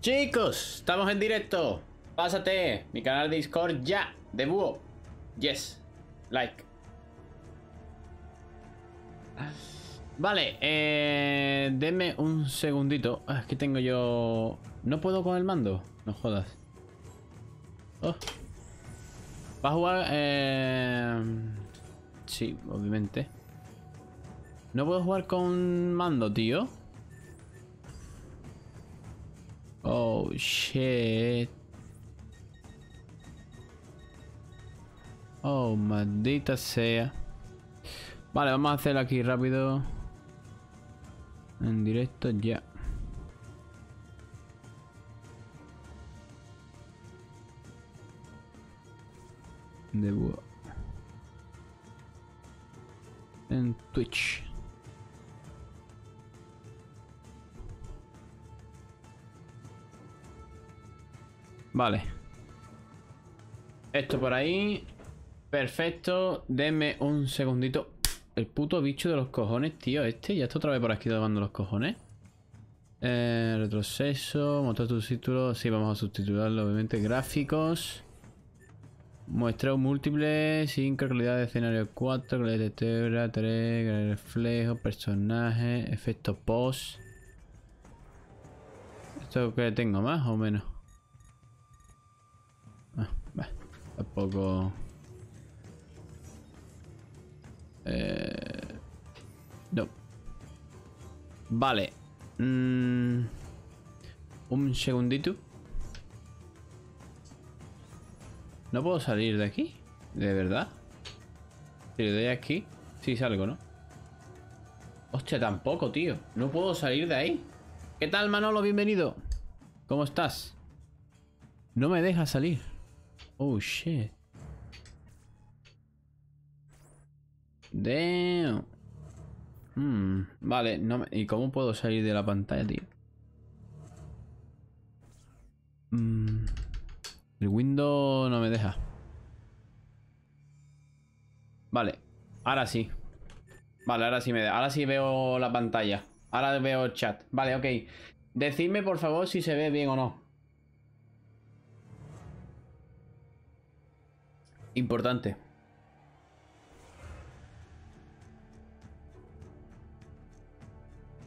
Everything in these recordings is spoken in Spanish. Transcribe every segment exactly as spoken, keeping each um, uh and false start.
Chicos, estamos en directo. Pásate mi canal de Discord ya, de búho. Yes, like. Vale, eh, denme un segundito. Aquí tengo yo... ¿No puedo con el mando? No jodas. Oh. ¿Va a jugar? Eh... Sí, obviamente. ¿No puedo jugar con mando, tío? Oh, shit. Oh, maldita sea. Vale, vamos a hacer aquí rápido. En directo ya. De búho. En Twitch. Vale. Esto por ahí. Perfecto. Denme un segundito. El puto bicho de los cojones, tío. Este ya está otra vez por aquí tomando los cojones. Eh, retroceso. Mostrar tus títulos. Sí, vamos a subtitularlo, obviamente. Gráficos. Muestreo múltiple. cinco. Calidad de escenario cuatro. Calidad de textura tres. Reflejo. Personaje. Efecto post. ¿Esto que tengo más o menos? Ah, bah, tampoco... Eh, no. Vale. Mm, un segundito. ¿No puedo salir de aquí? ¿De verdad? Si le doy aquí, sí salgo, ¿no? Hostia, tampoco, tío. No puedo salir de ahí. ¿Qué tal, Manolo? Bienvenido. ¿Cómo estás? No me deja salir. Oh, shit. Damn. Hmm, vale, no me... ¿Y cómo puedo salir de la pantalla, tío? Mm, el Windows no me deja. Vale, ahora sí. Vale, ahora sí me deja. Ahora sí veo la pantalla. Ahora veo el chat. Vale, ok. Decidme, por favor, si se ve bien o no. Importante.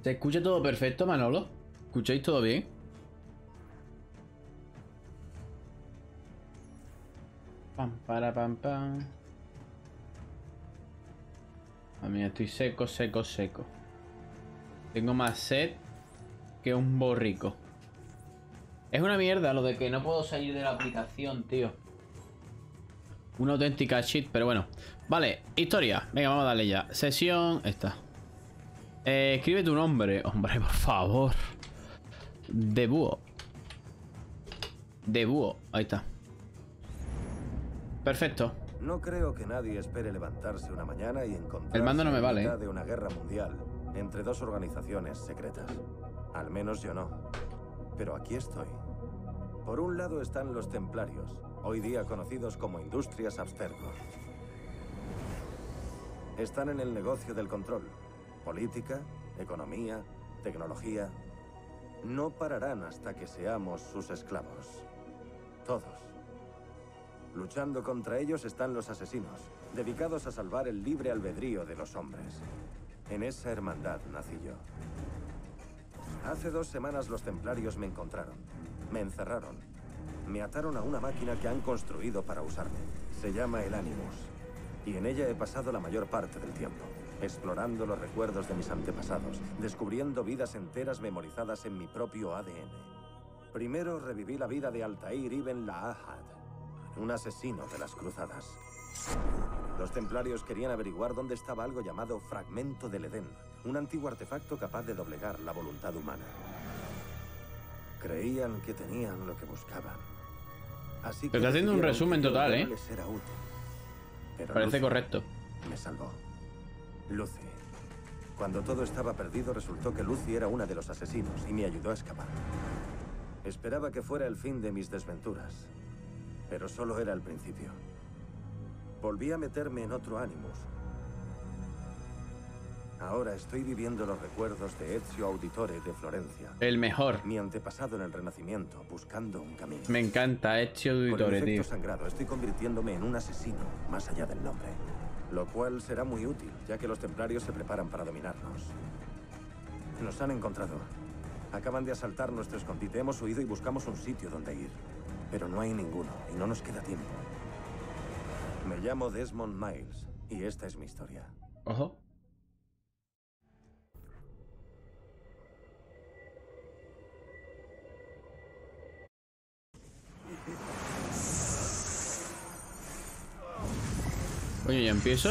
¿Se escucha todo perfecto, Manolo? ¿Escucháis todo bien? Pam, para, pam, pam. A mí estoy seco, seco, seco. Tengo más sed que un borrico. Es una mierda lo de que no puedo salir de la aplicación, tío. Una auténtica shit, pero bueno. Vale, historia. Venga, vamos a darle ya. Sesión, esta. Eh, escribe tu nombre, hombre, por favor. De búho. De búho, ahí está. Perfecto. No creo que nadie espere levantarse una mañana y encontrar el mando no me vale, ¿eh? De una guerra mundial entre dos organizaciones secretas. Al menos yo no. Pero aquí estoy. Por un lado están los templarios, hoy día conocidos como Industrias Abstergo. Están en el negocio del control. Política, economía, tecnología... No pararán hasta que seamos sus esclavos. Todos. Luchando contra ellos están los asesinos, dedicados a salvar el libre albedrío de los hombres. En esa hermandad nací yo. Hace dos semanas los templarios me encontraron. Me encerraron. Me ataron a una máquina que han construido para usarme. Se llama el Animus. Y en ella he pasado la mayor parte del tiempo. Explorando los recuerdos de mis antepasados, descubriendo vidas enteras memorizadas en mi propio A D N. Primero reviví la vida de Altair Ibn La'ahad, un asesino de las cruzadas. Los templarios querían averiguar dónde estaba algo llamado Fragmento del Edén, un antiguo artefacto capaz de doblegar la voluntad humana. Creían que tenían lo que buscaban. Así que... Está haciendo un resumen total, ¿eh? Parece correcto. Me salvó. Lucy. Cuando todo estaba perdido, resultó que Lucy era una de los asesinos y me ayudó a escapar. Esperaba que fuera el fin de mis desventuras, pero solo era el principio. volví a meterme en otro Animus. Ahora estoy viviendo los recuerdos de Ezio Auditore de Florencia. El mejor. Mi antepasado en el Renacimiento, buscando un camino. Me encanta Ezio Auditore, tío. Sangrado, estoy convirtiéndome en un asesino, más allá del nombre. Lo cual será muy útil, ya que los templarios se preparan para dominarnos. Nos han encontrado. Acaban de asaltar nuestro escondite. Hemos huido y buscamos un sitio donde ir. Pero no hay ninguno, y no nos queda tiempo. Me llamo Desmond Miles, y esta es mi historia. Ojo. Coño, ¿ya empiezo?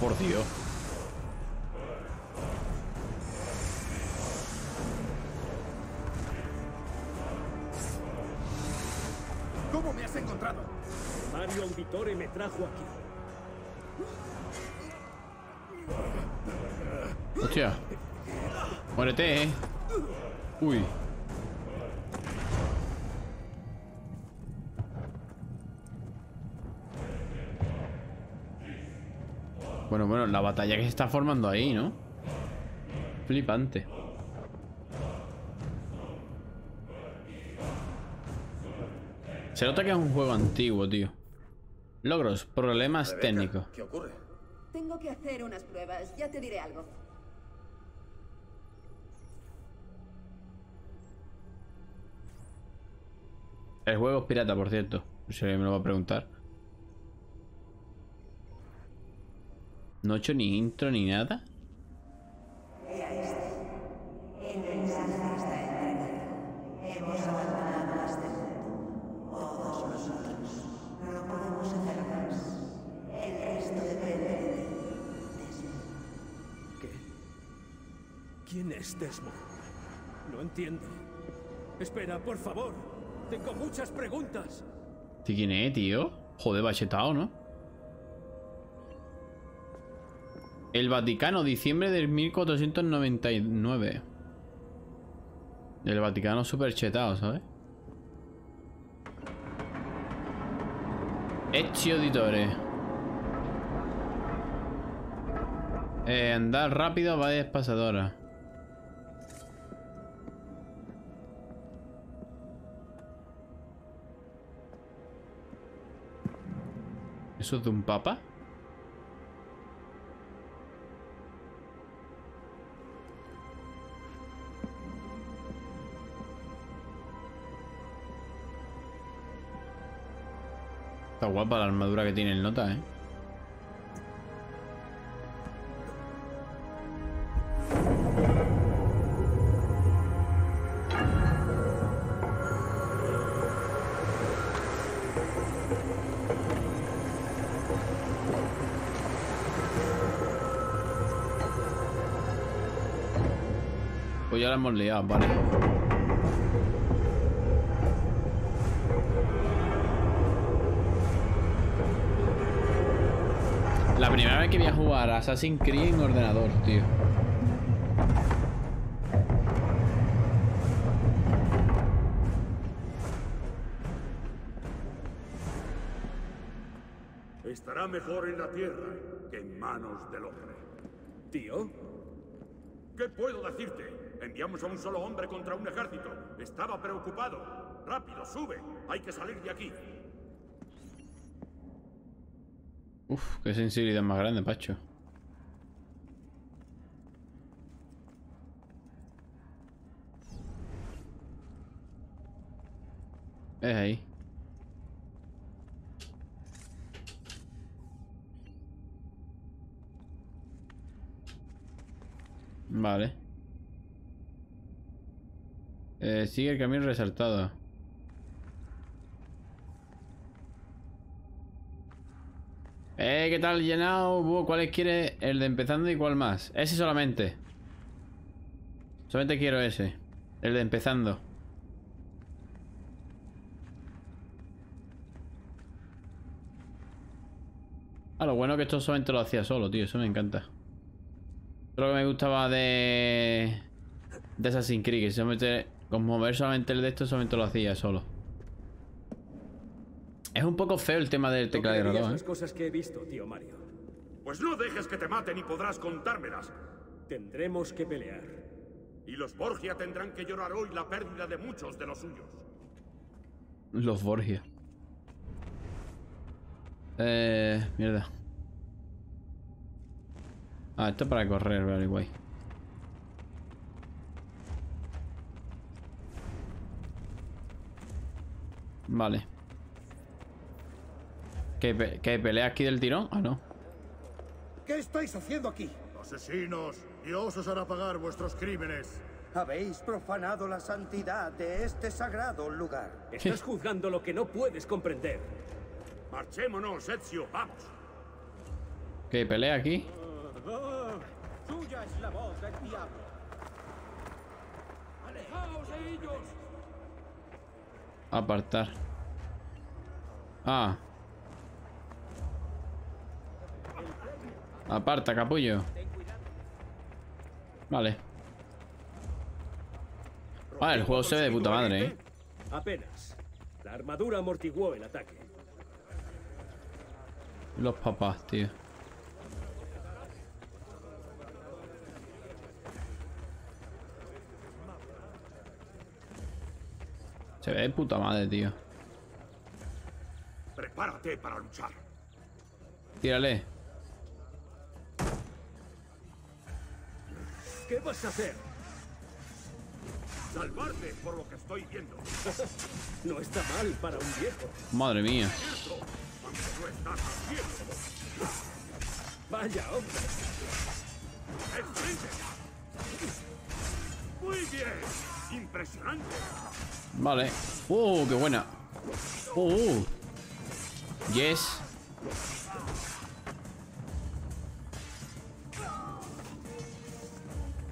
Por Dios. ¿Cómo me has encontrado? Mario Auditore me trajo aquí. Hostia. Muérete, eh. Uy. Bueno, bueno, la batalla que se está formando ahí, ¿no? Flipante. Se nota que es un juego antiguo, tío. Logros, problemas Rebecca, técnicos. ¿Qué ocurre? Tengo que hacer unas pruebas, ya te diré algo. El juego es pirata, por cierto. No sé, me lo va a preguntar. No he hecho ni intro ni nada. Mira esto. El mensaje está entregado. Hemos abandonado a este mundo. Todos nosotros. No podemos hacer más. El resto depende de ti, Desmond. ¿Qué? ¿Quién es Desmond? No entiendo. Espera, por favor. Tengo muchas preguntas. ¿De quién es, tío? Joder, bachetao, ¿no? El Vaticano, diciembre del mil cuatrocientos noventa y nueve. El Vaticano super chetado, ¿sabes? Ezio Auditore. Eh, andar rápido, varias pasadoras. ¿Eso es de un papa? Está guapa la armadura que tiene el nota, ¿eh? Pues ya la hemos liado, vale. La primera vez que voy a jugar a Assassin's Creed en ordenador, tío. Estará mejor en la tierra que en manos del hombre. ¿Tío? ¿Qué puedo decirte? Enviamos a un solo hombre contra un ejército. Estaba preocupado. Rápido, sube. Hay que salir de aquí. Uf, qué sensibilidad más grande, Pacho. Es ahí. Vale. Eh, sigue el camino resaltado. Eh, ¿qué tal, llenado? ¿Cuál quieres? El de empezando y cuál más. Ese solamente. Solamente quiero ese. El de empezando. Ah, lo bueno que esto solamente lo hacía solo, tío. Eso me encanta. Lo que me gustaba de... De Assassin's Creed. Que solamente... Con mover solamente el de esto, solamente lo hacía solo. Es un poco feo el tema del teclado de rodón, ¿eh? Las cosas que he visto, tío Mario. Pues no dejes que te maten y podrás contármelas. Tendremos que pelear. Y los Borgia tendrán que llorar hoy la pérdida de muchos de los suyos. Los Borgia. Eh... Mierda. Ah, esto es para correr, vale, guay. Vale. ¿Qué, pe ¿Qué pelea aquí del tirón? Ah, no. ¿Qué estáis haciendo aquí? Asesinos, Dios os hará pagar vuestros crímenes. Habéis profanado la santidad de este sagrado lugar. Estás juzgando lo que no puedes comprender. Marchémonos, Ezio, vamos. ¿Qué pelea aquí? Suya es la voz del diablo. Alejaos de ellos. Apartar. Ah. Aparta, capullo. Vale. Vale, el juego se ve de puta madre, ¿eh? Apenas. La armadura amortiguó el ataque. Los papás, tío. Se ve de puta madre, tío. Prepárate para luchar. Tírale. ¿Qué vas a hacer? Salvarte por lo que estoy viendo. No está mal para un viejo. Madre mía. Vaya hombre. Muy bien. Impresionante. Vale. Oh, qué buena. Oh, oh. Yes.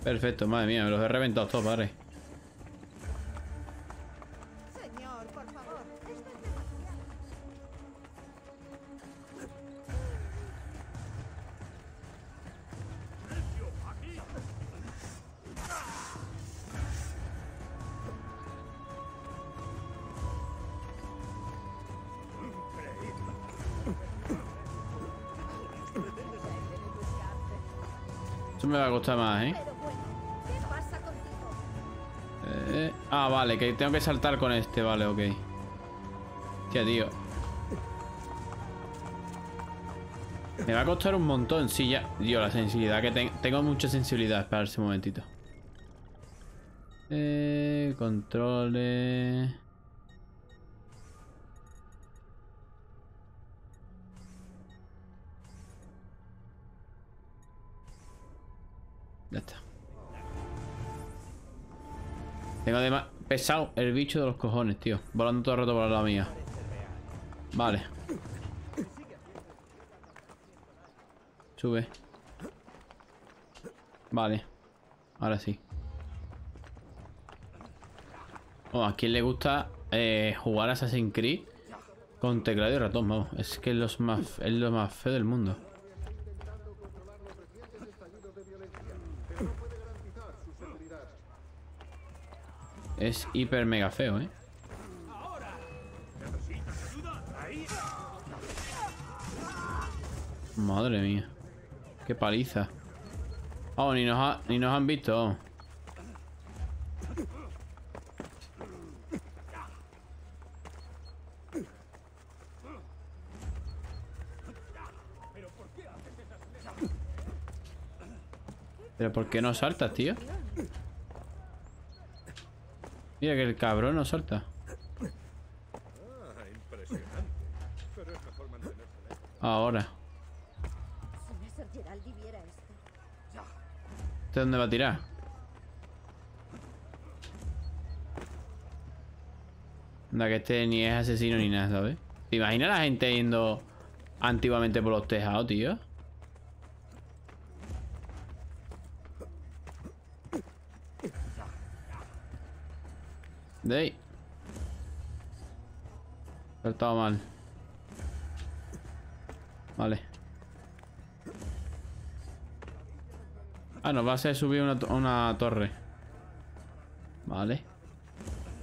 Perfecto, madre mía, me los he reventado todos, padre. Señor, por favor, esto es demasiado. Eso me va a costar más, ¿eh? Eh, ah, vale, que tengo que saltar con este, vale, ok. Tía, tío. Me va a costar un montón, sí, ya. Dios, la sensibilidad, que te tengo mucha sensibilidad. Esperarse un momentito. Eh, controles. Ya está. Tengo además pesado el bicho de los cojones, tío. Volando todo el rato para la mía. Vale. Sube. Vale. Ahora sí. Oh, ¿a quién le gusta eh, jugar Assassin's Creed con teclado y ratón? Vamos, es que es, los más, es lo más feo del mundo. Es hiper mega feo, ¿eh? Madre mía. Qué paliza. Oh, ni nos, ha, ni nos han visto. ¿Pero por qué no saltas, tío? Mira que el cabrón no salta. Ahora. ¿De dónde va a tirar? Anda, que este ni es asesino ni nada, ¿sabes? ¿Te imaginas la gente yendo antiguamente por los tejados, tío? De ahí. Saltado mal. Vale. Ah, nos va a hacer subir una, to una torre. Vale.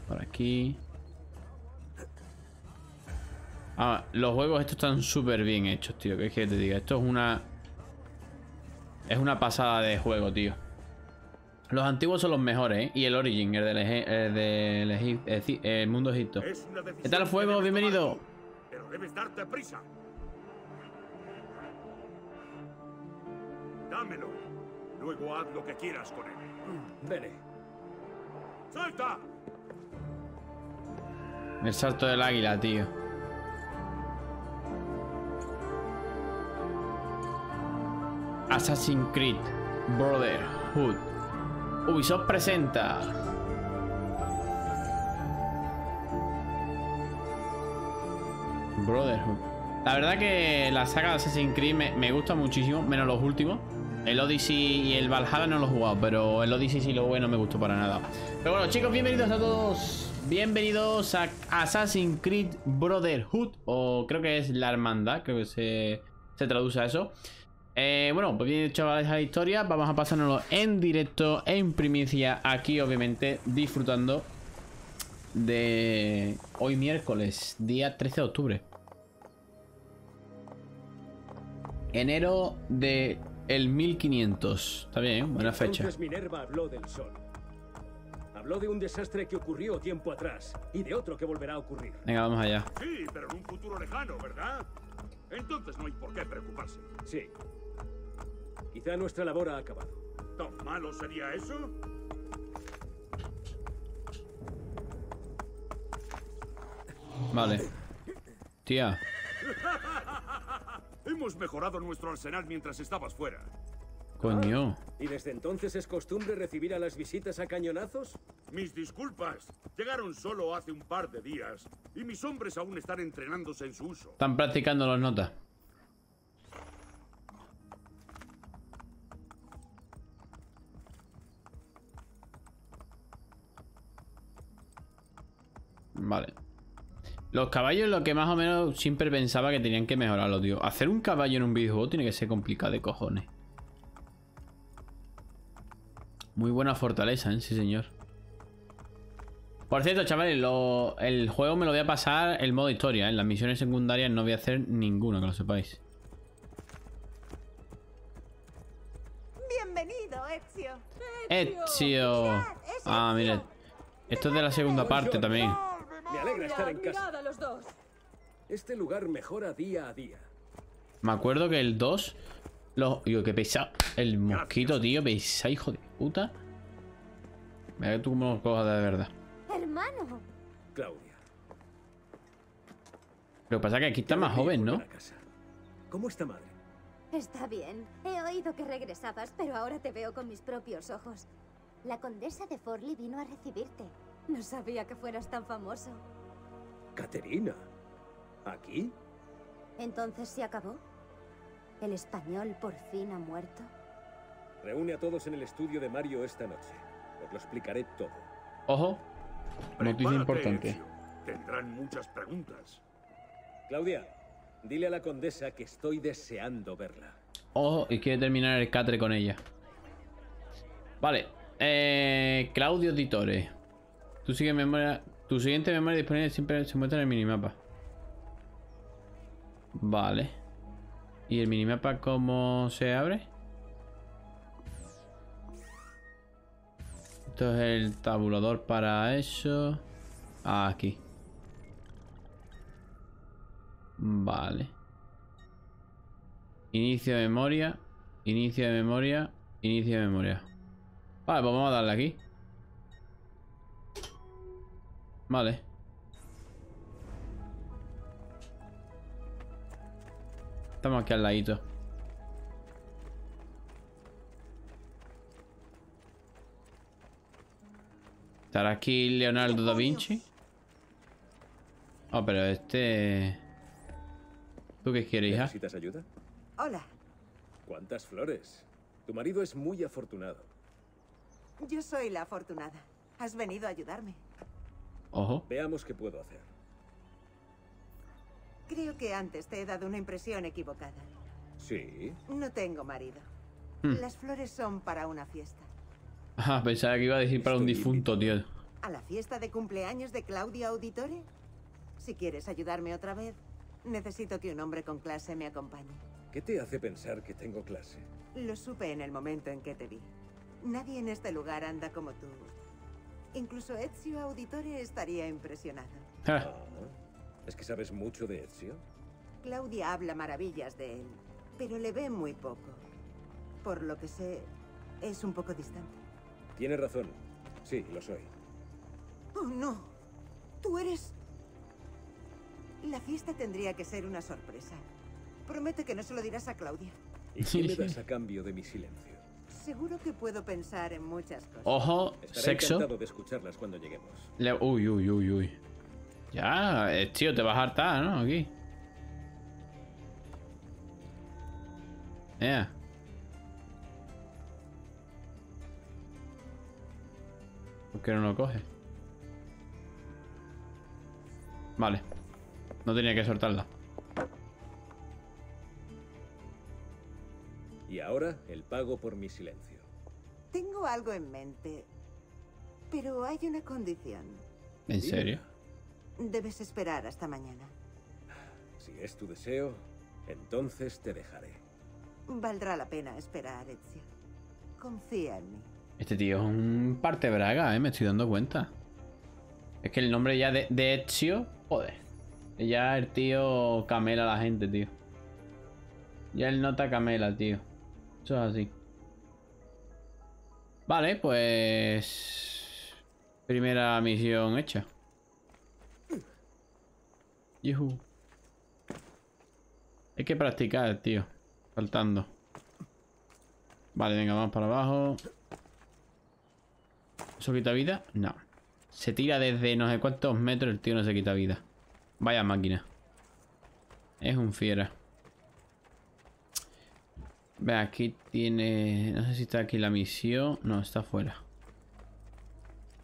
Por aquí. Ah, los juegos estos están súper bien hechos, tío. ¿Qué es que te diga? Esto es una... Es una pasada de juego, tío. Los antiguos son los mejores, ¿eh? Y el Origin, el del de de de mundo Egipto. ¿Qué tal, Fuego? Bienvenido. Tú, pero debes darte prisa. Dámelo. Luego haz lo que quieras con él. Mm, Vene. ¡Salta! El salto del águila, tío. Assassin's Creed Brotherhood. Ubisoft presenta. Brotherhood. La verdad que la saga de Assassin's Creed me, me gusta muchísimo, menos los últimos. El Odyssey y el Valhalla no los he jugado, pero el Odyssey sí lo jugué, no me gustó para nada. Pero bueno, chicos, bienvenidos a todos. Bienvenidos a Assassin's Creed Brotherhood, o creo que es la hermandad, creo que se, se traduce a eso. Eh, bueno, pues bien, chavales, a la historia. Vamos a pasárnoslo en directo, en primicia, aquí, obviamente, disfrutando de hoy miércoles, día trece de octubre. Enero de el mil quinientos. Está bien, ¿eh? Buena fecha. Entonces Minerva habló del sol. Habló de un desastre que ocurrió tiempo atrás y de otro que volverá a ocurrir. Venga, vamos allá. Sí, pero en un futuro lejano, ¿verdad? Entonces no hay por qué preocuparse. Sí. Quizá nuestra labor ha acabado. ¿Tan malo sería eso? Vale. Tía. Hemos mejorado nuestro arsenal mientras estabas fuera. Coño. Ah, ¿y desde entonces es costumbre recibir a las visitas a cañonazos? Mis disculpas. Llegaron solo hace un par de días y mis hombres aún están entrenándose en su uso. Están practicando las notas. Vale. Los caballos, lo que más o menos siempre pensaba que tenían que mejorarlo, tío. Hacer un caballo en un videojuego tiene que ser complicado de cojones. Muy buena fortaleza, ¿eh? Sí, señor. Por cierto, chavales, lo, el juego me lo voy a pasar el modo historia. En ¿eh? Las misiones secundarias no voy a hacer ninguna, que lo sepáis. Bienvenido, Ezio. Ezio. Mirad, es ah, mirad. Esto es de la segunda parte también. Me alegra estar en casa. Mirad a los dos. Este lugar mejora día a día. Me acuerdo que el dos... Los, yo, que pesa el mosquito, tío. Pesa, hijo de puta. Mira que tú como lo cojas de verdad. Hermano. Claudia. Lo que pasa es que aquí está más joven, ¿no? ¿Cómo está madre? Está bien. He oído que regresabas, pero ahora te veo con mis propios ojos. La condesa de Forli vino a recibirte. No sabía que fueras tan famoso. Caterina. ¿Aquí? Entonces se acabó. ¿El español por fin ha muerto? Reúne a todos en el estudio de Mario esta noche. Os lo explicaré todo. Ojo. Noticia importante. Ezio. Tendrán muchas preguntas. Claudia, dile a la condesa que estoy deseando verla. Ojo, y quiere terminar el catre con ella. Vale. Eh, Claudia Auditore. Tu siguiente memoria, tu siguiente memoria disponible siempre se muestra en el minimapa. Vale. ¿Y el minimapa cómo se abre? Esto es el tabulador para eso. Ah, aquí. Vale. Inicio de memoria. Inicio de memoria. Inicio de memoria. Vale, pues vamos a darle aquí. Vale. Estamos aquí al ladito. ¿Estará aquí Leonardo da Vinci? Oh, pero este... ¿Tú qué quieres, hija? ¿Necesitas ayuda? Hola. ¿Cuántas flores? Tu marido es muy afortunado. Yo soy la afortunada. Has venido a ayudarme. Ojo. Veamos qué puedo hacer. Creo que antes te he dado una impresión equivocada. Sí. No tengo marido. Hmm. Las flores son para una fiesta. Ah, pensaba que iba a decir para Estoy un difunto, tío. ¿A la fiesta de cumpleaños de Claudia Auditore? Si quieres ayudarme otra vez, Necesito que un hombre con clase me acompañe. ¿Qué te hace pensar que tengo clase? Lo supe en el momento en que te vi. Nadie en este lugar anda como tú. Incluso Ezio Auditore estaría impresionado. Ah, ¿es que sabes mucho de Ezio? Claudia habla maravillas de él, pero le ve muy poco. Por lo que sé, es un poco distante. Tienes razón. Sí, lo soy. Oh, no. Tú eres... La fiesta tendría que ser una sorpresa. Promete que no se lo dirás a Claudia. ¿Y qué me das a cambio de mi silencio? Seguro que puedo pensar en muchas cosas. Ojo, estaré sexo. Encantado de escucharlas cuando lleguemos. Le uy, uy, uy, uy. Ya, eh, tío, te vas a hartar, ¿no? Aquí. Yeah. ¿Por qué no lo coge? Vale. No tenía que soltarla. Y ahora el pago por mi silencio. Tengo algo en mente, pero hay una condición. ¿En serio? Debes esperar hasta mañana. Si es tu deseo, entonces te dejaré. Valdrá la pena esperar, Ezio. Confía en mí. Este tío es un partebraga, ¿eh? Me estoy dando cuenta. Es que el nombre ya de, de Ezio... Joder. Ya el tío camela a la gente, tío. Ya el nota camela, tío. Eso es así. Vale, pues... Primera misión hecha. Yuhu. Hay que practicar, tío. Saltando. Vale, venga, vamos para abajo. ¿Eso quita vida? No. Se tira desde no sé cuántos metros, el tío no se quita vida. Vaya máquina. Es un fiera. Ve, aquí tiene... No sé si está aquí la misión. No, está afuera.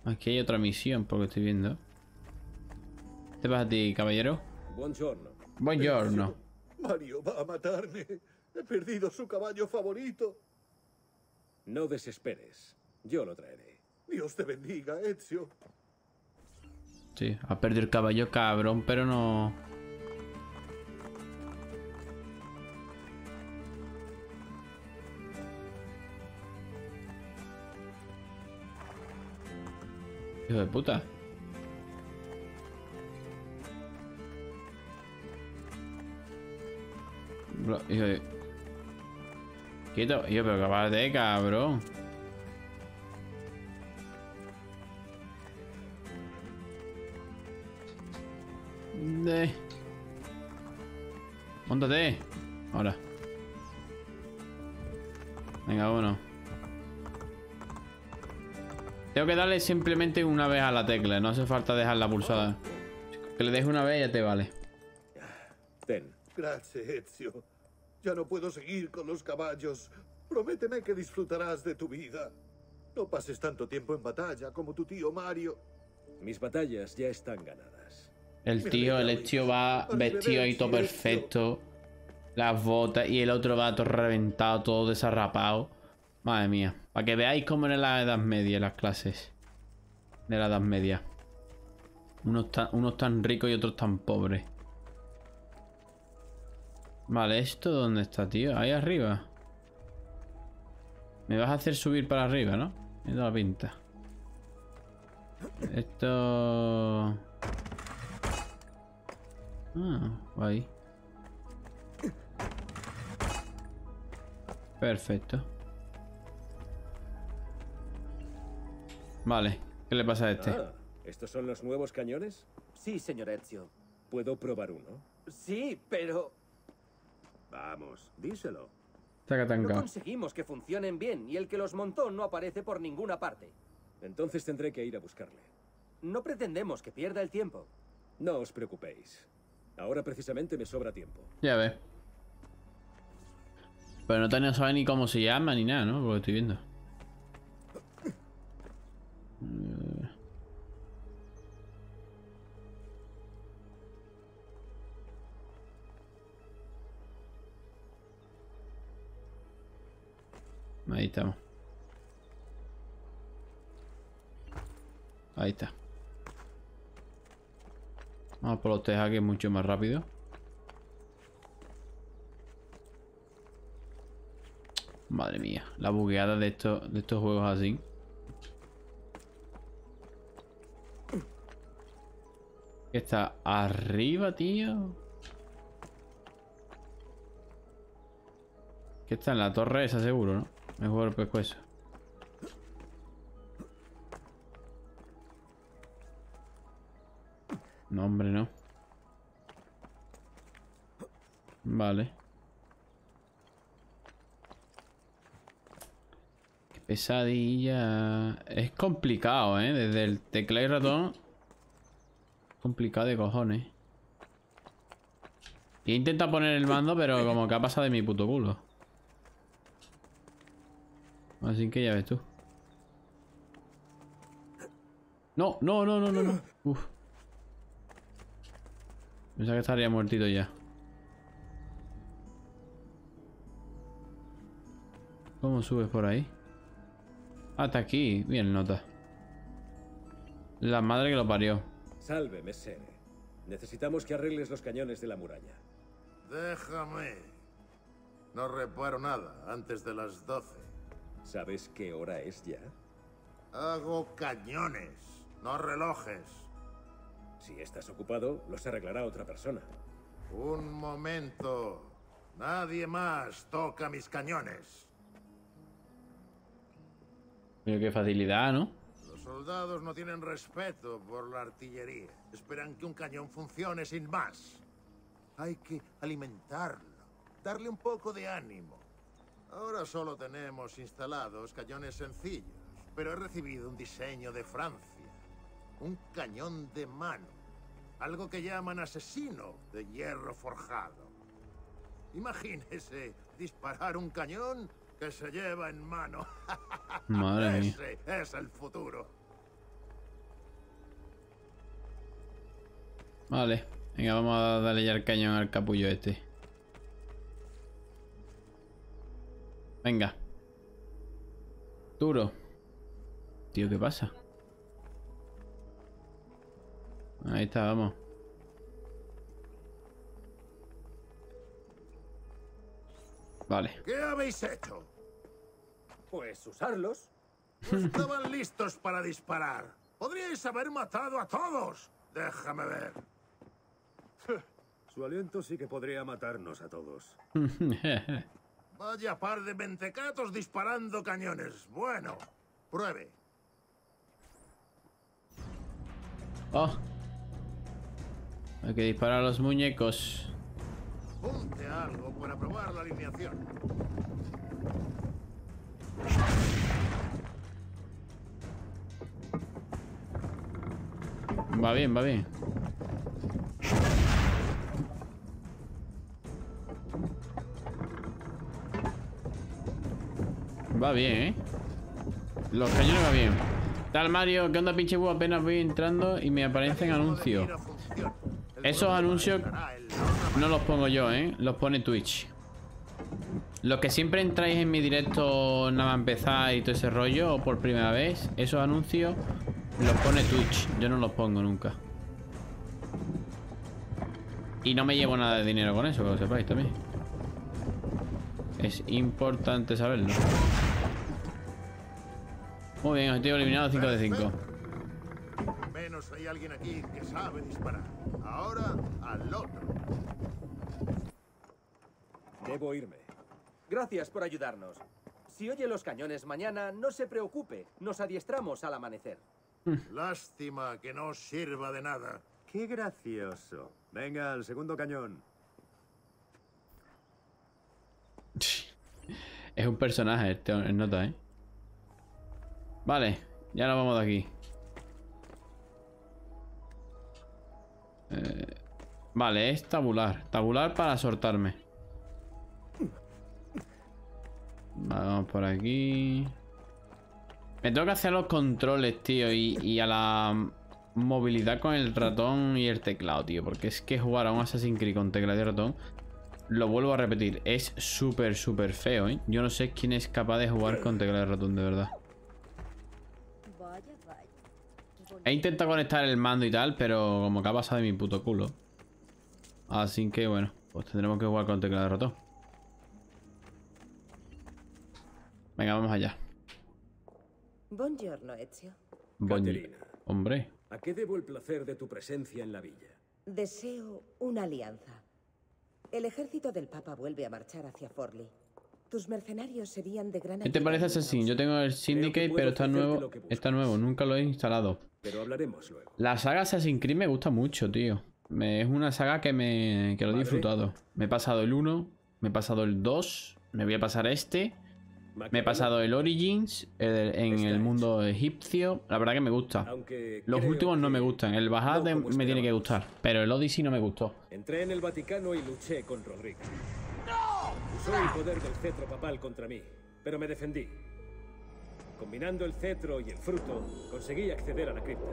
Aquí hay otra misión, porque estoy viendo. ¿Te vas a ti, caballero? Buongiorno. Buongiorno. Mario va a matarme. He perdido su caballo favorito. No desesperes. Yo lo traeré. Dios te bendiga, Ezio. Sí, ha perdido el caballo, cabrón, pero no... Hijo de puta. Bro, hijo de... Quieto, hijo, pero capaz de, cabrón. De... Móntate. Ahora. Venga, uno. Tengo que darle simplemente una vez a la tecla. No hace falta dejarla pulsada. Que le deje una vez y ya te vale. Ten. Gracias, Ezio. Ya no puedo seguir con los caballos. Prométeme que disfrutarás de tu vida. No pases tanto tiempo en batalla como tu tío Mario. Mis batallas ya están ganadas. El tío, el Ezio va vestido ahí todo perfecto. Las botas. Y el otro va todo reventado, todo desarrapado. Madre mía. Para que veáis cómo era la Edad Media, las clases de la Edad Media. Unos tan, unos tan ricos y otros tan pobres. Vale, ¿esto dónde está, tío? Ahí arriba. Me vas a hacer subir para arriba, ¿no? Me da la pinta. Esto... Ah, ahí. Perfecto. Vale, ¿qué le pasa a este? Ah, ¿estos son los nuevos cañones? Sí, señor Ezio. ¿Puedo probar uno? Sí, pero... Vamos, díselo. No conseguimos que funcionen bien y el que los montó no aparece por ninguna parte. Entonces tendré que ir a buscarle. No pretendemos que pierda el tiempo. No os preocupéis. Ahora precisamente me sobra tiempo. Ya ve. Pero no tenía saber ni cómo se llama ni nada, ¿no? Porque estoy viendo. Ahí estamos. Ahí está. Vamos por los tejaques mucho más rápido. Madre mía, la bugueada de estos, de estos juegos así. Está arriba, tío. Que está en la torre esa seguro, ¿no? Me juego el pescuezo. No, hombre, no. Vale. Qué pesadilla. Es complicado, ¿eh? Desde el teclado y ratón. Complicado de cojones. He intentado poner el mando, pero como que ha pasado de mi puto culo. Así que ya ves tú. No, no, no, no, no, no. Uf. Pensaba que estaría muertito ya. ¿Cómo subes por ahí? Hasta aquí. Bien, nota. La madre que lo parió. Salve, Messere. Necesitamos que arregles los cañones de la muralla. Déjame. No reparo nada antes de las doce. ¿Sabes qué hora es ya? Hago cañones, no relojes. Si estás ocupado, los arreglará otra persona. Un momento. Nadie más toca mis cañones. Mira qué facilidad, ¿no? Los soldados no tienen respeto por la artillería. Esperan que un cañón funcione sin más. Hay que alimentarlo, darle un poco de ánimo. Ahora solo tenemos instalados cañones sencillos, pero he recibido un diseño de Francia. Un cañón de mano. Algo que llaman asesino de hierro forjado. Imagínese disparar un cañón que se lleva en mano. Madre mía. Ese es el futuro. Vale, venga, vamos a darle ya el cañón al capullo este. Venga. Duro. Tío, ¿qué pasa? Ahí está, vamos. Vale. ¿Qué habéis hecho? Pues usarlos. No estaban listos para disparar. Podríais haber matado a todos. Déjame ver. Su aliento sí que podría matarnos a todos. Vaya par de mentecatos disparando cañones. Bueno, pruebe. Oh. Hay que disparar a los muñecos. Ponte algo para probar la alineación. Va bien, va bien. Va bien, ¿eh? Los cañones va bien. Tal Mario, ¿qué onda pinche búho? Apenas voy entrando y me aparecen anuncios. Esos anuncios no los pongo yo, ¿eh? Los pone Twitch. Los que siempre entráis en mi directo nada más empezar y todo ese rollo, o por primera vez, esos anuncios los pone Twitch. Yo no los pongo nunca. Y no me llevo nada de dinero con eso, que lo sepáis también. Es importante saberlo. Muy bien, objetivo eliminado cinco de cinco. Menos hay alguien aquí que sabe disparar. Ahora al otro. Debo irme. Gracias por ayudarnos. Si oye los cañones mañana, no se preocupe. Nos adiestramos al amanecer. Lástima que no sirva de nada. Qué gracioso. Venga, al segundo cañón. Es un personaje, este nota, ¿eh? Vale, ya nos vamos de aquí. Eh, vale, es tabular. Tabular para soltarme. Vale, vamos por aquí. Me tengo que hacer los controles, tío. Y, y a la movilidad con el ratón y el teclado, tío. Porque es que jugar a un Assassin's Creed con teclado y ratón, lo vuelvo a repetir, es súper, súper feo, ¿eh? Yo no sé quién es capaz de jugar con teclado y ratón, de verdad. He intentado conectar el mando y tal, pero como que ha pasado de mi puto culo. Así que bueno, pues tendremos que jugar con teclado de ratón. Venga, vamos allá. Buongiorno, Ezio. Caterina. Hombre. ¿A qué debo el placer de tu presencia en la villa? Deseo una alianza. El ejército del Papa vuelve a marchar hacia Forli. Tus mercenarios serían de gran ayuda. ¿Qué te parece Assassin? Yo tengo el Syndicate, pero está nuevo. Está nuevo, nunca lo he instalado. Pero hablaremos luego. La saga Assassin's Creed me gusta mucho, tío. Me, es una saga que me que lo he disfrutado. Me he pasado el uno, me he pasado el dos, me voy a pasar este. Me he pasado el Origins el, en el mundo egipcio. La verdad que me gusta. Los últimos no me gustan. El Valhalla me tiene que gustar. Pero el Odyssey no me gustó. Entré en el Vaticano y luché con Rodrigo. Usó el poder del cetro papal contra mí, pero me defendí. Combinando el cetro y el fruto, conseguí acceder a la cripta.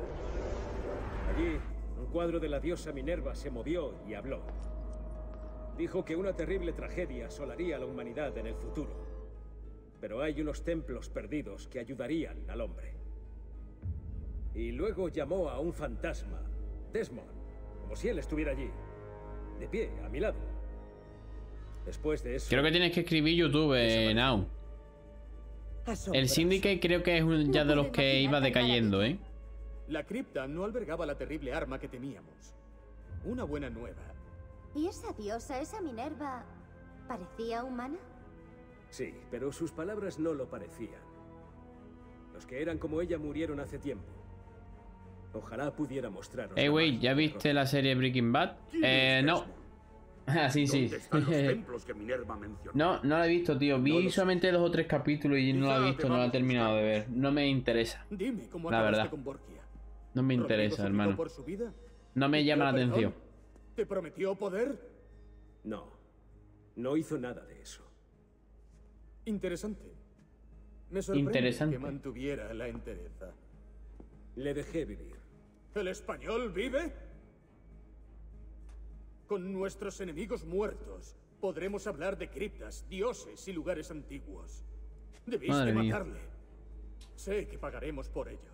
Allí, un cuadro de la diosa Minerva se movió y habló. Dijo que una terrible tragedia asolaría a la humanidad en el futuro. Pero hay unos templos perdidos que ayudarían al hombre. Y luego llamó a un fantasma, Desmond, como si él estuviera allí, de pie, a mi lado. Después de eso... Creo que tienes que escribir YouTube, eh, Now. El Syndicate creo que es un, ya de los que iba decayendo, ¿eh? La cripta no albergaba la terrible arma que temíamos. Una buena nueva. ¿Y esa diosa, esa Minerva, parecía humana? Sí, pero sus palabras no lo parecían. Los que eran como ella murieron hace tiempo. Ojalá pudiera mostraros. Hey, wey, ¿ya viste la serie Breaking Bad? Eh, no. Ah, sí, sí. No, no la he visto, tío. Vi solamente dos o tres capítulos y no la he visto, no la he terminado de ver. No me interesa. La verdad. No me interesa, hermano. No me llama la atención. ¿Te prometió poder? No. No hizo nada de eso. Interesante. Me sorprende Interesante. que mantuviera la entereza. Le dejé vivir. ¿El español vive? Con nuestros enemigos muertos, podremos hablar de criptas, dioses y lugares antiguos. Debiste matarle. Mía. Sé que pagaremos por ello.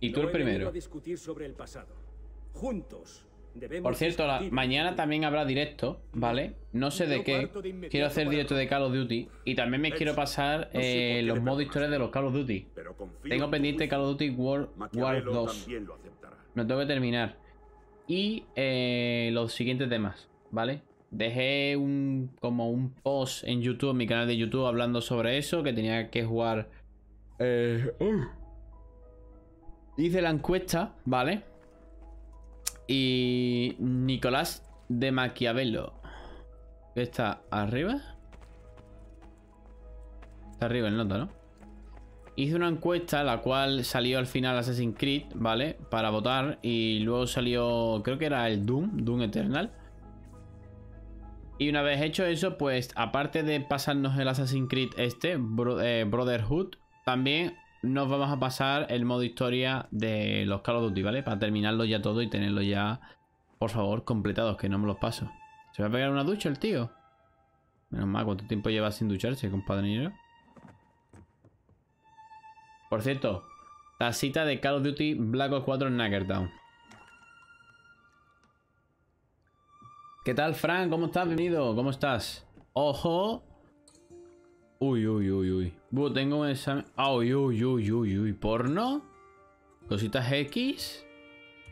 Y tú no el primero. A discutir sobre el pasado. Juntos. Por cierto, la, mañana también habrá directo, ¿vale? No sé de qué. Quiero hacer directo de Call of Duty. Y también me quiero pasar eh, los modos historias de los Call of Duty. Tengo pendiente Call of Duty World War dos. No tengo que terminar. Y eh, los siguientes temas, ¿vale? Dejé un como un post en YouTube, en mi canal de YouTube, hablando sobre eso. Que tenía que jugar... Eh, uh. Hice la encuesta, ¿vale? Y Nicolás de Maquiavelo. Está arriba. Está arriba el nota, ¿no? Hice una encuesta, la cual salió al final Assassin's Creed, ¿vale? Para votar. Y luego salió, creo que era el Doom, Doom Eternal. Y una vez hecho eso, pues aparte de pasarnos el Assassin's Creed este, Bro- eh, Brotherhood, también... nos vamos a pasar el modo historia de los Call of Duty, ¿vale? Para terminarlo ya todo y tenerlo ya, por favor, completados, que no me los paso. ¿Se va a pegar una ducha el tío? Menos mal, ¿cuánto tiempo lleva sin ducharse, compadre? Por cierto, tacita de Call of Duty Black Ops cuatro en Knackertown. ¿Qué tal, Frank? ¿Cómo estás? Bienvenido. ¿Cómo estás? ¡Ojo! Uy, uy, uy, uy. Buh, tengo un examen. Oh, uy, uy, uy, uy, uy. ¿Porno? ¿Cositas X?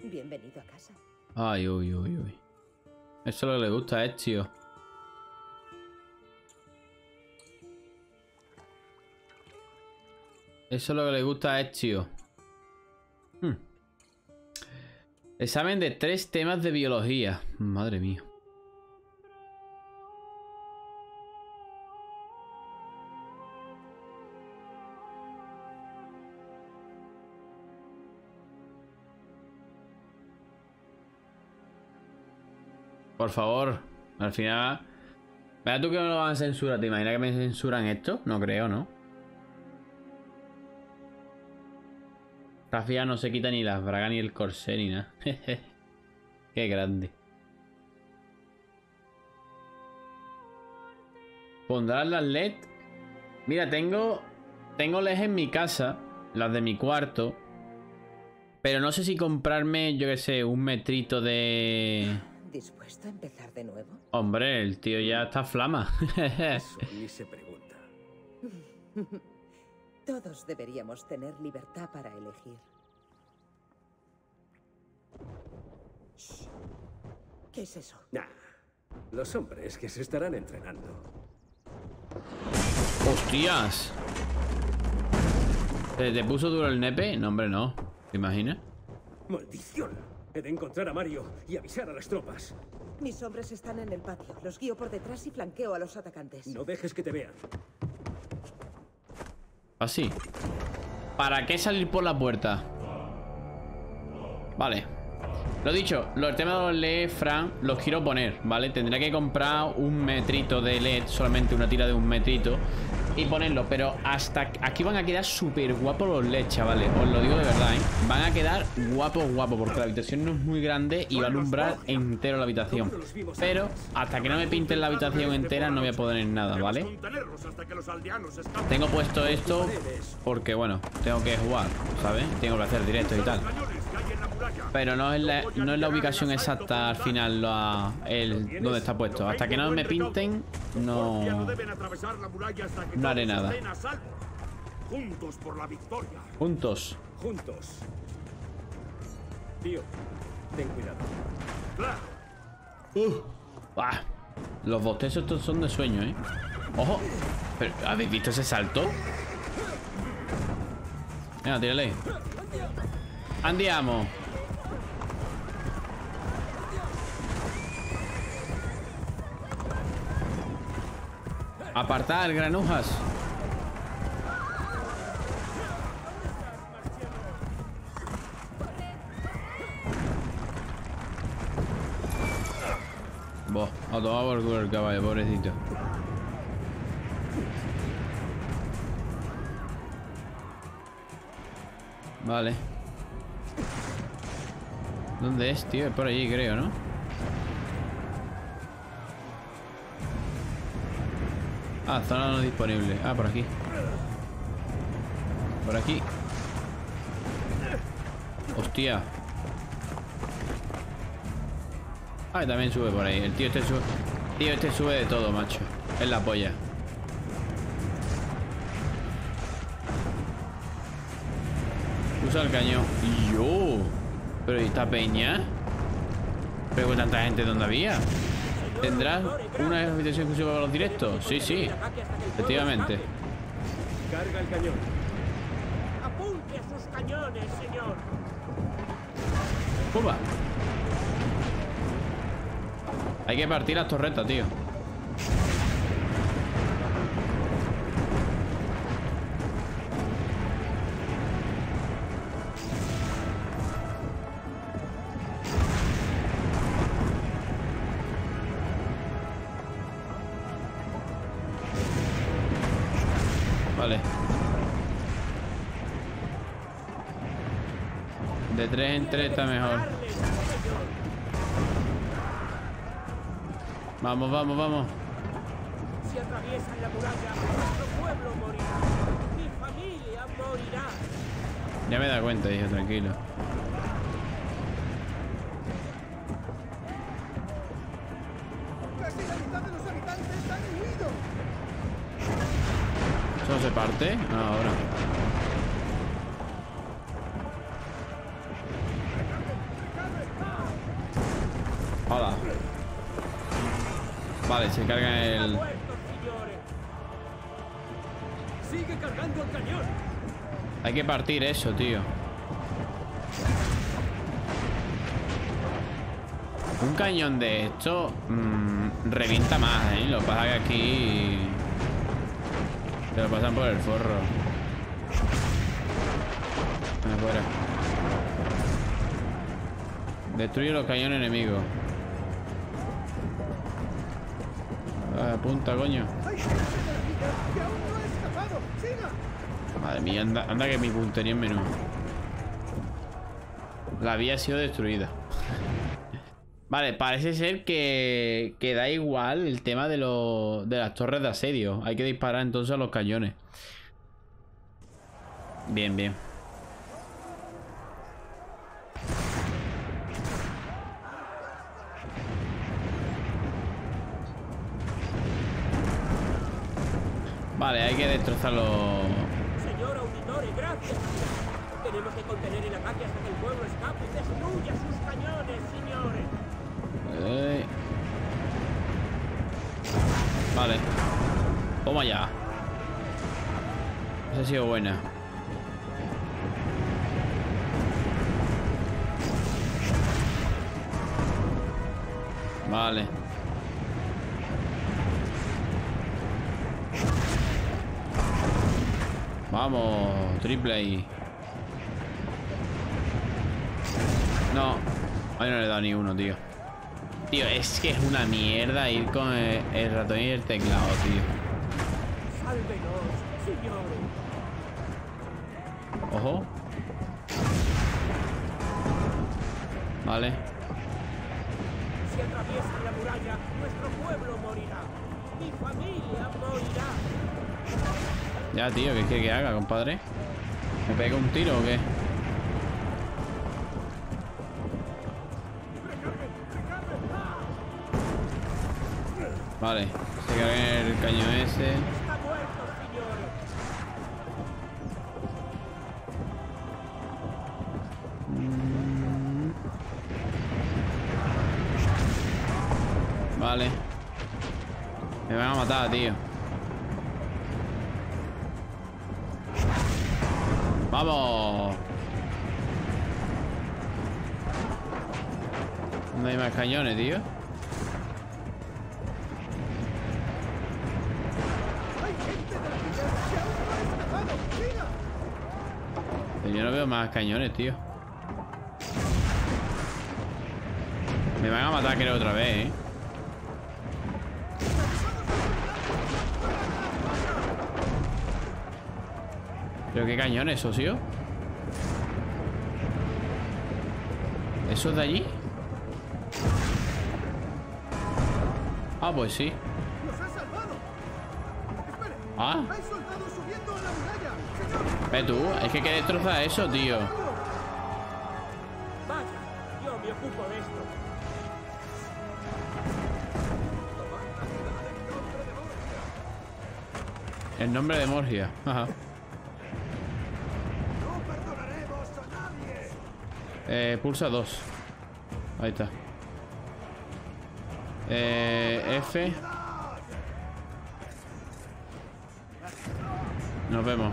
Bienvenido a casa. Ay, uy, uy, uy. Eso es lo que le gusta a Ezio. Eso es lo que le gusta a Ezio. Hmm. Examen de tres temas de biología. Madre mía. Por favor, al final... ¿Verdad tú que me lo van a censurar? ¿Te imaginas que me censuran esto? No creo, ¿no? Rafia no se quita ni las bragas ni el corsé ni nada. Qué grande. ¿Pondrás las L E D? Mira, tengo... Tengo L E Ds en mi casa. Las de mi cuarto. Pero no sé si comprarme, yo qué sé, un metrito de... ¿Dispuesto a empezar de nuevo? Hombre, el tío ya está flama. Eso ni se pregunta. Todos deberíamos tener libertad para elegir. Shh. ¿Qué es eso? Nah, los hombres que se estarán entrenando. ¡Hostias! ¿Te, te puso duro el nepe? No, hombre, no. ¿Te imaginas? ¡Maldición! He de encontrar a Mario y avisar a las tropas. Mis hombres están en el patio. Los guío por detrás y flanqueo a los atacantes. No dejes que te vean. Así. ¿Para qué salir por la puerta? Vale. Lo dicho, el tema de los L E D, Fran, los quiero poner, ¿vale? Tendría que comprar un metrito de L E D, solamente una tira de un metrito, y ponerlo. Pero hasta aquí van a quedar súper guapos los L E D, chavales. Os lo digo de verdad, ¿eh? Van a quedar guapos, guapos, porque la habitación no es muy grande y va a alumbrar entero la habitación. Pero hasta que no me pinten la habitación entera no voy a poner nada, ¿vale? Tengo puesto esto porque, bueno, tengo que jugar, ¿sabes? Tengo que hacer directos y tal. Pero no es la, no es la ubicación exacta al final la, el, donde está puesto. Hasta que no me pinten, no, no haré nada. Juntos por la victoria. Juntos. Juntos. Tío, ten cuidado. Uh, bah, los bostezos estos son de sueño, ¿eh? Ojo. Pero, ¿habéis visto ese salto? Venga, tírale. Andiamo. Apartar, granujas. Vos, a tomar por culo el caballo, pobrecito. Vale. ¿Dónde es, tío? Es por allí, creo, ¿no? Ah, zona no disponible. Ah, por aquí. Por aquí. Hostia. Ah, también sube por ahí. El tío este sube. Tío, este sube de todo, macho. Es la polla. Usa el cañón. Yo. Pero ¿y esta peña? Pero con tanta gente, ¿dónde había? ¿Tendrás una habitación exclusiva para los directos? Sí, sí. Efectivamente. Carga el cañón. Apunte a sus cañones, señor. ¡Pumba! Hay que partir las torretas, tío. Tres en tres está mejor. Vamos, vamos, vamos. Si atraviesan la muralla, nuestro pueblo morirá. Mi familia morirá. Ya me da cuenta, hijo, tranquilo. Casi la mitad de los habitantes están huidos. ¿Eso se parte? Ah, ahora. Vale, se carga el... Sigue cargando el cañón. Hay que partir eso, tío. Un cañón de esto mmm, revienta más, ¿eh? Lo pasa que aquí se lo pasan por el forro. Afuera. Destruye los cañones enemigos. Punta, coño. Madre mía, anda, anda que mi puntería en menú. La vía ha sido destruida. Vale, parece ser que, que da igual el tema de, lo, de las torres de asedio. Hay que disparar entonces a los cañones. Bien, bien. Vale, hay que destrozarlo. Señor contener el ataque hasta que el pueblo escape y destruya sus cañones, señores. Eh. Vale. Toma ya. Esa ha sido buena. Vale. Vamos, triple ahí. No, ahí no le he dado ni uno, tío. Tío, es que es una mierda ir con el, el ratón y el teclado, tío. Sálvenos, señor. Ojo. Vale. Si atraviesan la muralla, nuestro pueblo morirá. Mi familia morirá. Ya, tío, ¿qué quiere que haga, compadre? ¿Me pega un tiro o qué? Vale, se carga el cañón ese. Vale. Me van a matar, tío. ¡Vamos! No hay más cañones, tío. Yo no veo más cañones, tío. Me van a matar, creo, otra vez, ¿eh? ¿Pero qué cañón es eso, tío? ¿Eso es de allí? Ah, pues sí. ¡Nos ha salvado! ¡Espere! ¡Ah! ¡Hay soldados subiendo a la muralla! ¡Señor! Ve tú, es que qué destroza eso, tío. Vaya, yo me ocupo de esto. El nombre de Borgia. Ajá. Eh, pulsa dos. Ahí está. Eh, F. Nos vemos.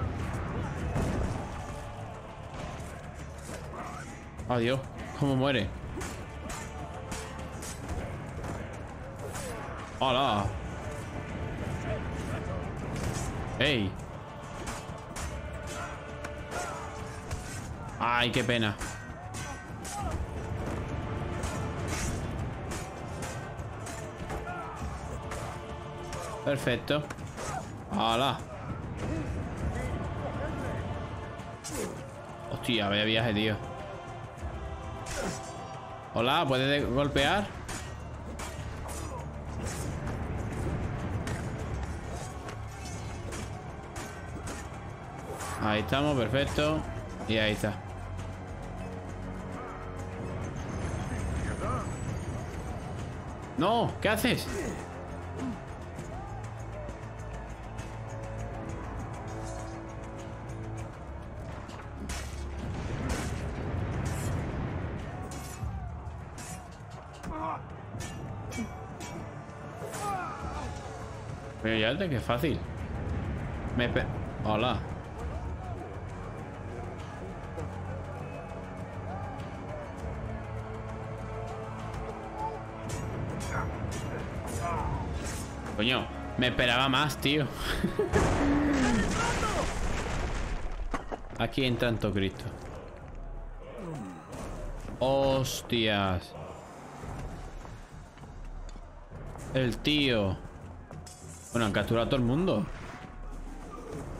Adiós. ¿Cómo muere? ¡Hola! ¡Ey! ¡Ay, qué pena! Perfecto. ¡Hala! Hostia, vaya viaje, tío. Hola, ¿puedes golpear? Ahí estamos, perfecto. Y ahí está. ¡No! ¿Qué haces? Pero ya te que fácil. Me pe... Hola. Coño, me esperaba más, tío. Aquí en tanto Cristo. Hostias. El tío. Bueno, han capturado a todo el mundo.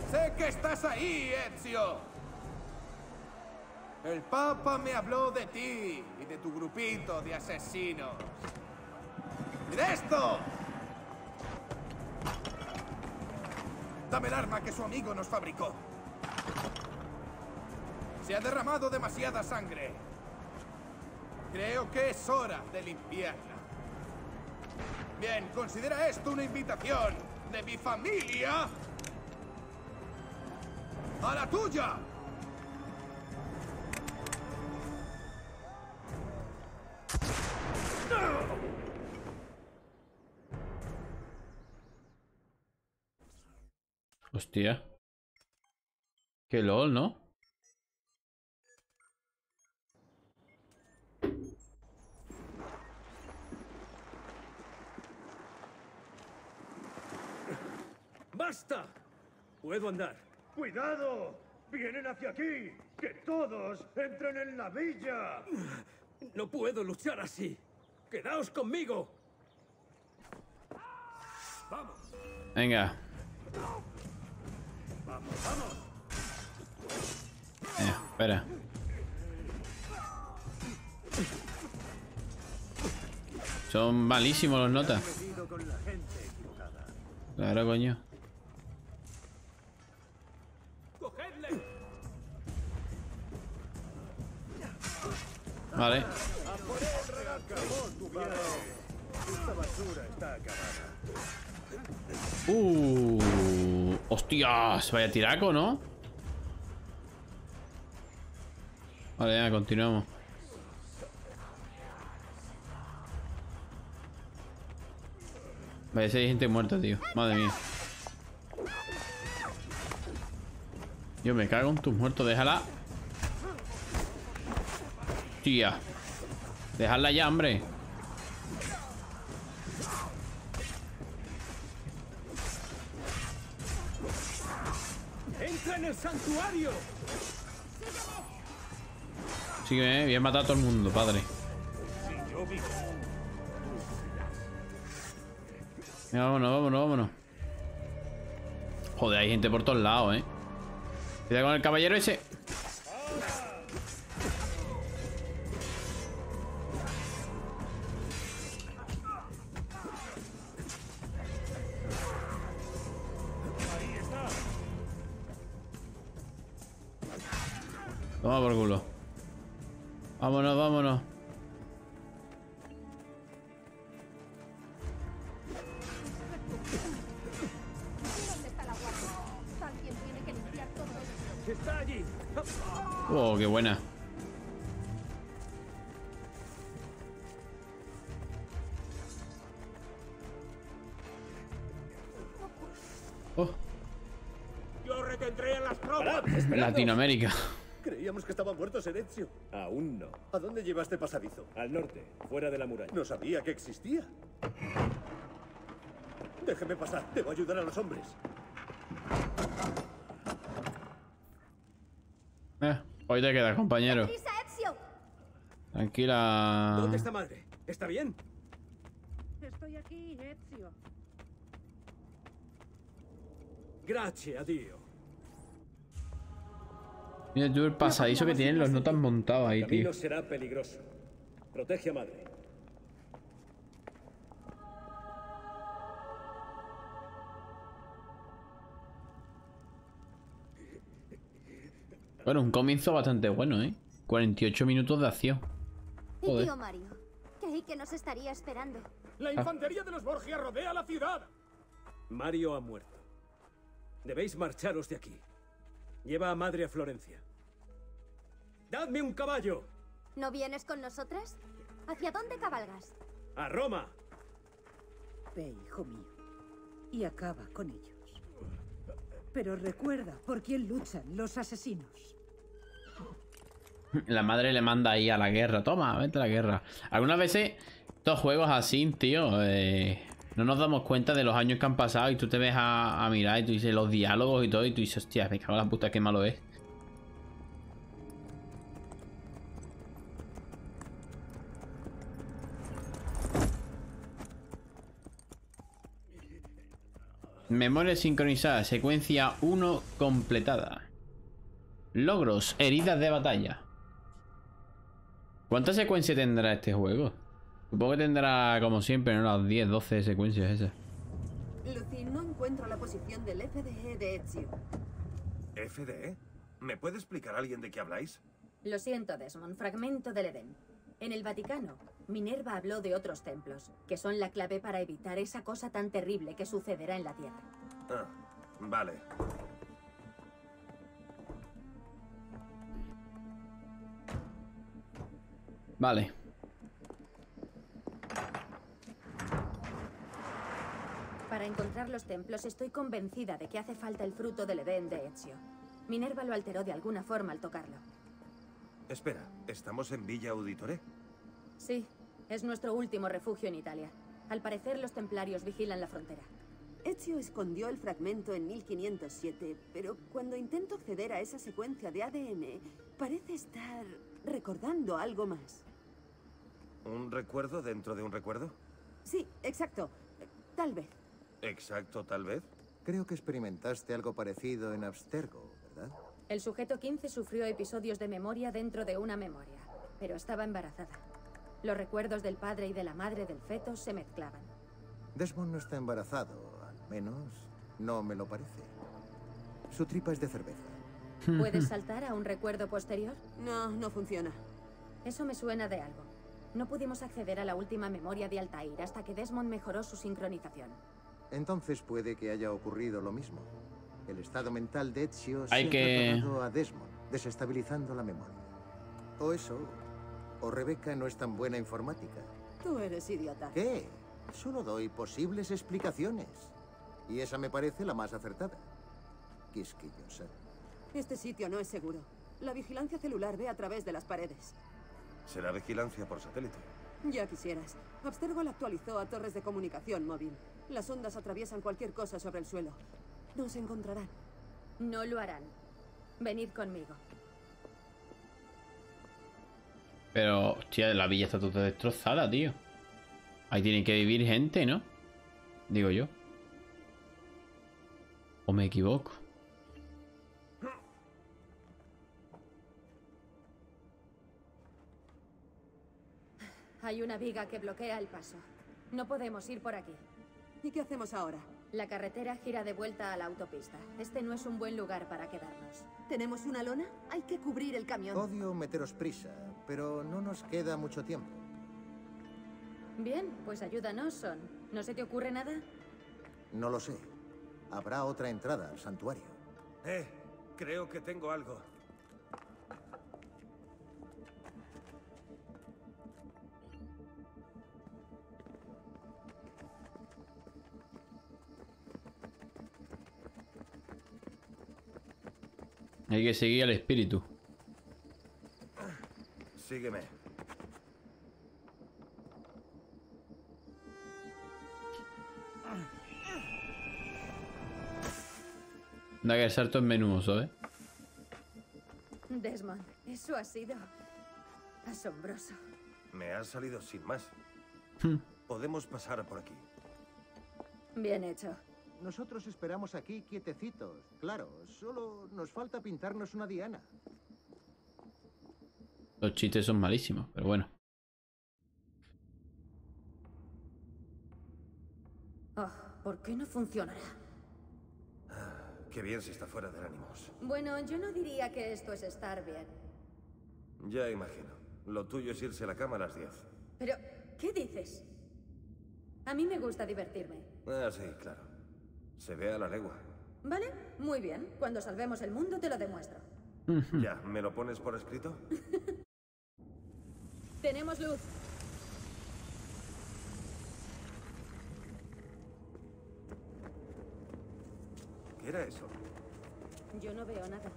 Sé que estás ahí, Ezio. El Papa me habló de ti y de tu grupito de asesinos. ¡Mira esto! Dame el arma que su amigo nos fabricó. Se ha derramado demasiada sangre. Creo que es hora de limpiarla. Bien, considera esto una invitación de mi familia a la tuya. Hostia. Qué lol, ¿no? ¡Basta! Puedo andar. ¡Cuidado! ¡Vienen hacia aquí! ¡Que todos entren en la villa! No puedo luchar así. ¡Quedaos conmigo! ¡Vamos! Venga. ¡Vamos, vamos! Eh, espera. Son malísimos los notas. Claro, coño. Vale. Uh, hostias, vaya tiraco, ¿no? Vale, ya, continuamos. Vale, si hay gente muerta, tío. Madre mía. Yo me cago en tus muertos, déjala. Hostia. Dejadla ya, hombre. ¡Entra en el santuario! Sí, que voy a matar a todo el mundo, padre. Venga, vámonos, vámonos, vámonos. Joder, hay gente por todos lados, eh. Cuidado con el caballero ese. Toma por culo. Vámonos, vámonos. Oh, qué buena. Oh. Yo retendré a las pruebas. Latinoamérica. Creíamos que estaba muerto Ezio. Aún no. ¿A dónde llevaste pasadizo? Al norte, fuera de la muralla. No sabía que existía. Déjeme pasar, debo ayudar a los hombres. Eh, hoy te quedas, compañero. Tranquila. ¿Dónde está madre? ¿Está bien? Estoy aquí, Ezio. Gracias a Dios. Mira tú el pasadizo que tienen los notas montados ahí, tío. No será peligroso. Protege a madre. Bueno, un comienzo bastante bueno, ¿eh? cuarenta y ocho minutos de acción. Joder. Y tío Mario, creí que nos estaría esperando. La infantería de los Borgia rodea la ciudad. Mario ha muerto. Debéis marcharos de aquí. Lleva a madre a Florencia. ¡Dadme un caballo! ¿No vienes con nosotras? ¿Hacia dónde cabalgas? ¡A Roma! Ve, hijo mío, y acaba con ellos. Pero recuerda por quién luchan los asesinos. La madre le manda ahí a la guerra. Toma, vete a la guerra. Algunas veces, estos juegos así, tío... Eh... No nos damos cuenta de los años que han pasado y tú te ves a, a mirar y tú dices los diálogos y todo y tú dices, hostia, me cago en la puta, qué malo es. Memoria sincronizada, secuencia uno completada. Logros, heridas de batalla. ¿Cuántas secuencias tendrá este juego? Supongo que tendrá, como siempre, ¿no? Las diez, doce secuencias esas. Lucy, no encuentro la posición del F D E de Ezio. ¿F D E? ¿Me puede explicar alguien de qué habláis? Lo siento, Desmond. Fragmento del Edén. En el Vaticano, Minerva habló de otros templos, que son la clave para evitar esa cosa tan terrible que sucederá en la Tierra. Ah, vale. Vale. Para encontrar forjar los templos, estoy convencida de que hace falta el fruto del Edén de Ezio. Minerva lo alteró de alguna forma al tocarlo. Espera, ¿estamos en Villa Auditore? Sí, es nuestro último refugio en Italia. Al parecer, los templarios vigilan la frontera. Ezio escondió el fragmento en mil quinientos siete, pero cuando intento acceder a esa secuencia de A D N, parece estar recordando algo más. ¿Un recuerdo dentro de un recuerdo? Sí, exacto. Tal vez. ¿Exacto, tal vez? Creo que experimentaste algo parecido en Abstergo, ¿verdad? El sujeto quince sufrió episodios de memoria dentro de una memoria, pero estaba embarazada. Los recuerdos del padre y de la madre del feto se mezclaban. Desmond no está embarazado. Menos, no me lo parece. Su tripa es de cerveza. ¿Puedes saltar a un recuerdo posterior? No, no funciona. Eso me suena de algo. No pudimos acceder a la última memoria de Altair hasta que Desmond mejoró su sincronización. Entonces puede que haya ocurrido lo mismo. El estado mental de Ezio se ha trasladado a Desmond, desestabilizando la memoria. O eso, o Rebecca no es tan buena informática. Tú eres idiota. ¿Qué? Solo doy posibles explicaciones. Y esa me parece la más acertada. Quisquillosa. Este sitio no es seguro. La vigilancia celular ve a través de las paredes. Será vigilancia por satélite. Ya quisieras. Abstergo la actualizó a torres de comunicación móvil. Las ondas atraviesan cualquier cosa sobre el suelo. Nos encontrarán. No lo harán. Venid conmigo. Pero, hostia, la villa está toda destrozada, tío. Ahí tienen que vivir gente, ¿no? Digo yo. ¿O me equivoco? Hay una viga que bloquea el paso. No podemos ir por aquí. ¿Y qué hacemos ahora? La carretera gira de vuelta a la autopista. Este no es un buen lugar para quedarnos. ¿Tenemos una lona? Hay que cubrir el camión. Odio meteros prisa, pero no nos queda mucho tiempo. Bien, pues ayúdanos, Son. ¿No se te ocurre nada? No lo sé. Habrá otra entrada al santuario. Eh, creo que tengo algo. Hay que seguir al espíritu. Sígueme. Da que el salto es menudo, ¿sabes? Desmond, eso ha sido asombroso. Me ha salido sin más. Podemos pasar por aquí. Bien hecho. Nosotros esperamos aquí quietecitos, claro. Solo nos falta pintarnos una diana. Los chistes son malísimos, pero bueno. Oh, ¿por qué no funcionará? Qué bien se está fuera del Animus. Bueno, yo no diría que esto es estar bien. Ya imagino. Lo tuyo es irse a la cama a las diez. Pero, ¿qué dices? A mí me gusta divertirme. Ah, sí, claro. Se ve a la legua. Vale, muy bien. Cuando salvemos el mundo te lo demuestro. Ya, ¿me lo pones por escrito? Tenemos luz. ¿Qué era eso? Yo no veo nada.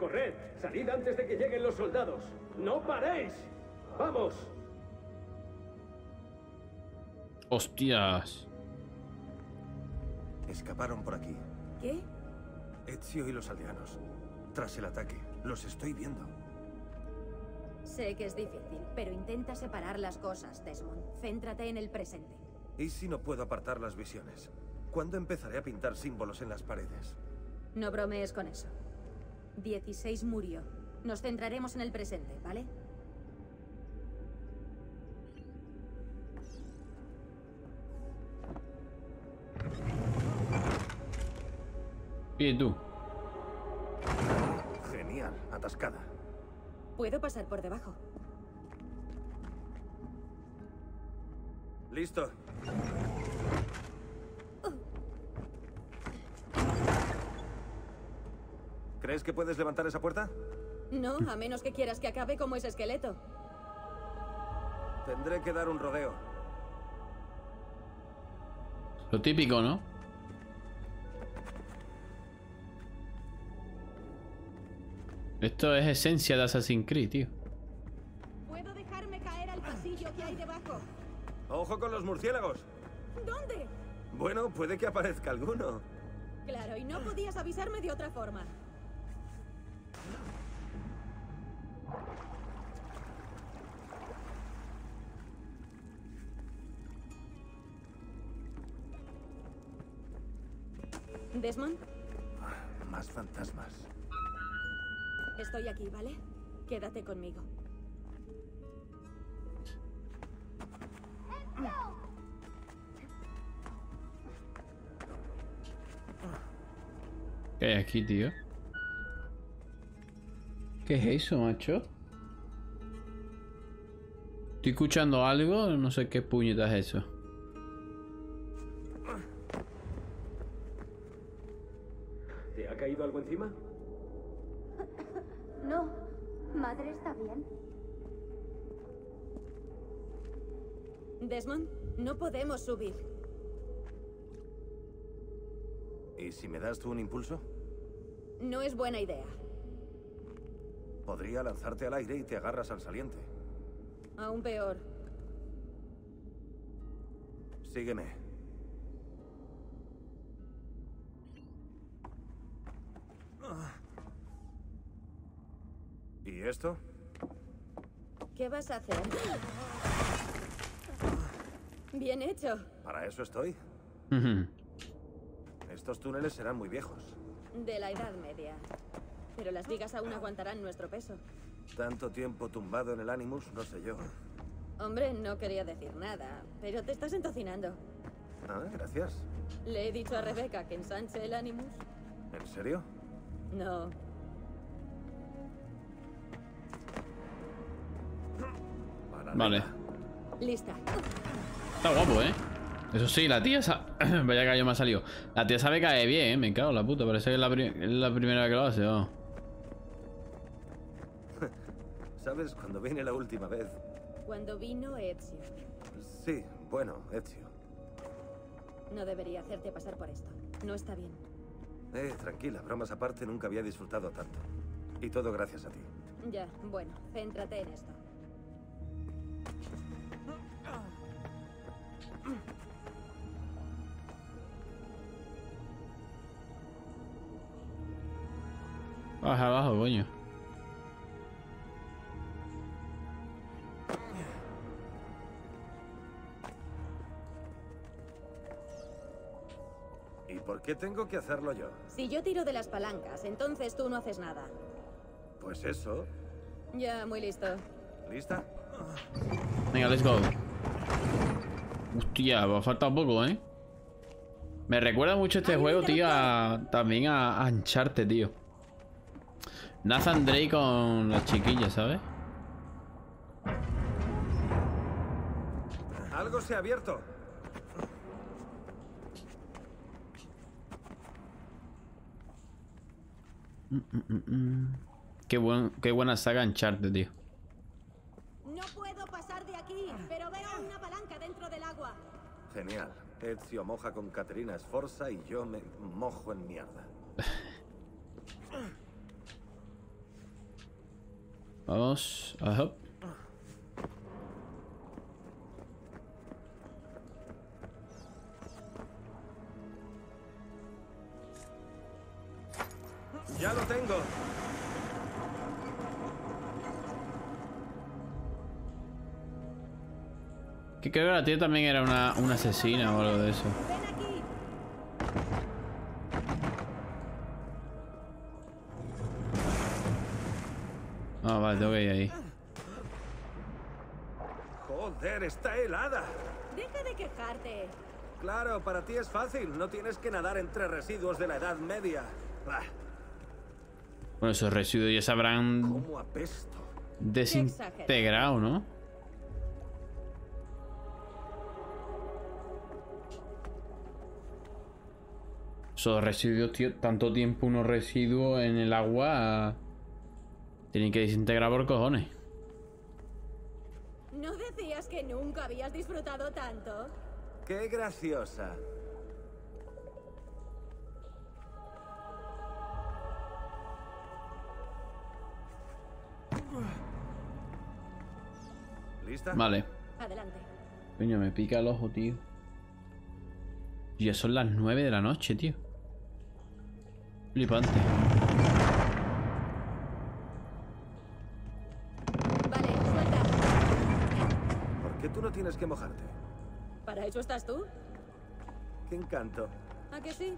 ¡Corred! ¡Salid antes de que lleguen los soldados! ¡No paréis! ¡Vamos! ¡Hostias! Escaparon por aquí. ¿Qué? Ezio y los aldeanos. Tras el ataque, los estoy viendo. Sé que es difícil, pero intenta separar las cosas, Desmond. Céntrate en el presente. ¿Y si no puedo apartar las visiones? ¿Cuándo empezaré a pintar símbolos en las paredes? No bromees con eso. dieciséis murió. Nos centraremos en el presente, ¿vale? ¿Y tú? Genial, atascada. Puedo pasar por debajo. Listo. ¿Crees que puedes levantar esa puerta? No, a menos que quieras que acabe como ese esqueleto. Tendré que dar un rodeo. Lo típico, ¿no? Esto es esencia de Assassin's Creed, tío. ¿Puedo dejarme caer al pasillo que hay debajo? ¡Ojo con los murciélagos! ¿Dónde? Bueno, puede que aparezca alguno. Claro, y no podías avisarme de otra forma. ¿Desmond? Ah, más fantasmas. Estoy aquí, ¿vale? Quédate conmigo. ¿Qué hay aquí, tío? ¿Qué es eso, macho? Estoy escuchando algo, no sé qué puñetas es eso. ¿Te ha caído algo encima? No, madre está bien. Desmond, no podemos subir. ¿Y si me das tú un impulso? No es buena idea. Podría lanzarte al aire y te agarras al saliente. Aún peor. Sígueme. ¿Y esto? ¿Qué vas a hacer? Bien hecho. ¿Para eso estoy? Uh-huh. Estos túneles serán muy viejos. De la Edad Media. Pero las vigas aún aguantarán nuestro peso. Tanto tiempo tumbado en el Animus, no sé yo. Hombre, no quería decir nada, pero te estás entocinando. Ah, gracias. Le he dicho a Rebecca que ensanche el Animus. ¿En serio? No. Vale. Lista. Está guapo, ¿eh? Eso sí, la tía sa... Vaya que yo me ha salido. La tía sabe caer bien, ¿eh? Me cago en la puta. Parece que es la, pri... es la primera que lo hace, ¿no? ¿Sabes? Cuando vine la última vez. Cuando vino Ezio. Sí, bueno, Ezio. No debería hacerte pasar por esto. No está bien. Eh, tranquila. Bromas aparte, nunca había disfrutado tanto. Y todo gracias a ti. Ya, bueno. Céntrate en esto. Baja abajo, coño. ¿Y por qué tengo que hacerlo yo? Si yo tiro de las palancas, entonces tú no haces nada. Pues eso. Ya, muy listo. ¿Lista? Venga, let's go. Hostia, va a faltar poco, ¿eh? Me recuerda mucho este juego, tío, a, también a, a Uncharted, tío. Nathan Drake con la chiquilla, ¿sabes? Algo se ha abierto. Mm, mm, mm. Qué buen, qué buena saga Uncharted, tío. No puedo pasar de aquí, pero veo una palanca dentro del agua. Genial. Ezio moja con Caterina Sforza y yo me mojo en mierda. Vamos, ajá. Ya lo tengo. Que creo que la tía también era una, una asesina o algo de eso. Ah, vale, tengo que ir ahí. Joder, está helada. Deja de quejarte. Claro, para ti es fácil. No tienes que nadar entre residuos de la Edad Media. Bah. Bueno, esos residuos ya se habrán desintegrado, ¿no? Esos residuos, tío. Tanto tiempo unos residuos en el agua... Tienen que desintegrar por cojones. ¿No decías que nunca habías disfrutado tanto? ¡Qué graciosa! ¿Lista? Vale. Adelante. Coño, me pica el ojo, tío. Ya son las nueve de la noche, tío. Flipante. Vale, suelta. ¿Por qué tú no tienes que mojarte? ¿Para eso estás tú? Qué encanto. ¿A que sí?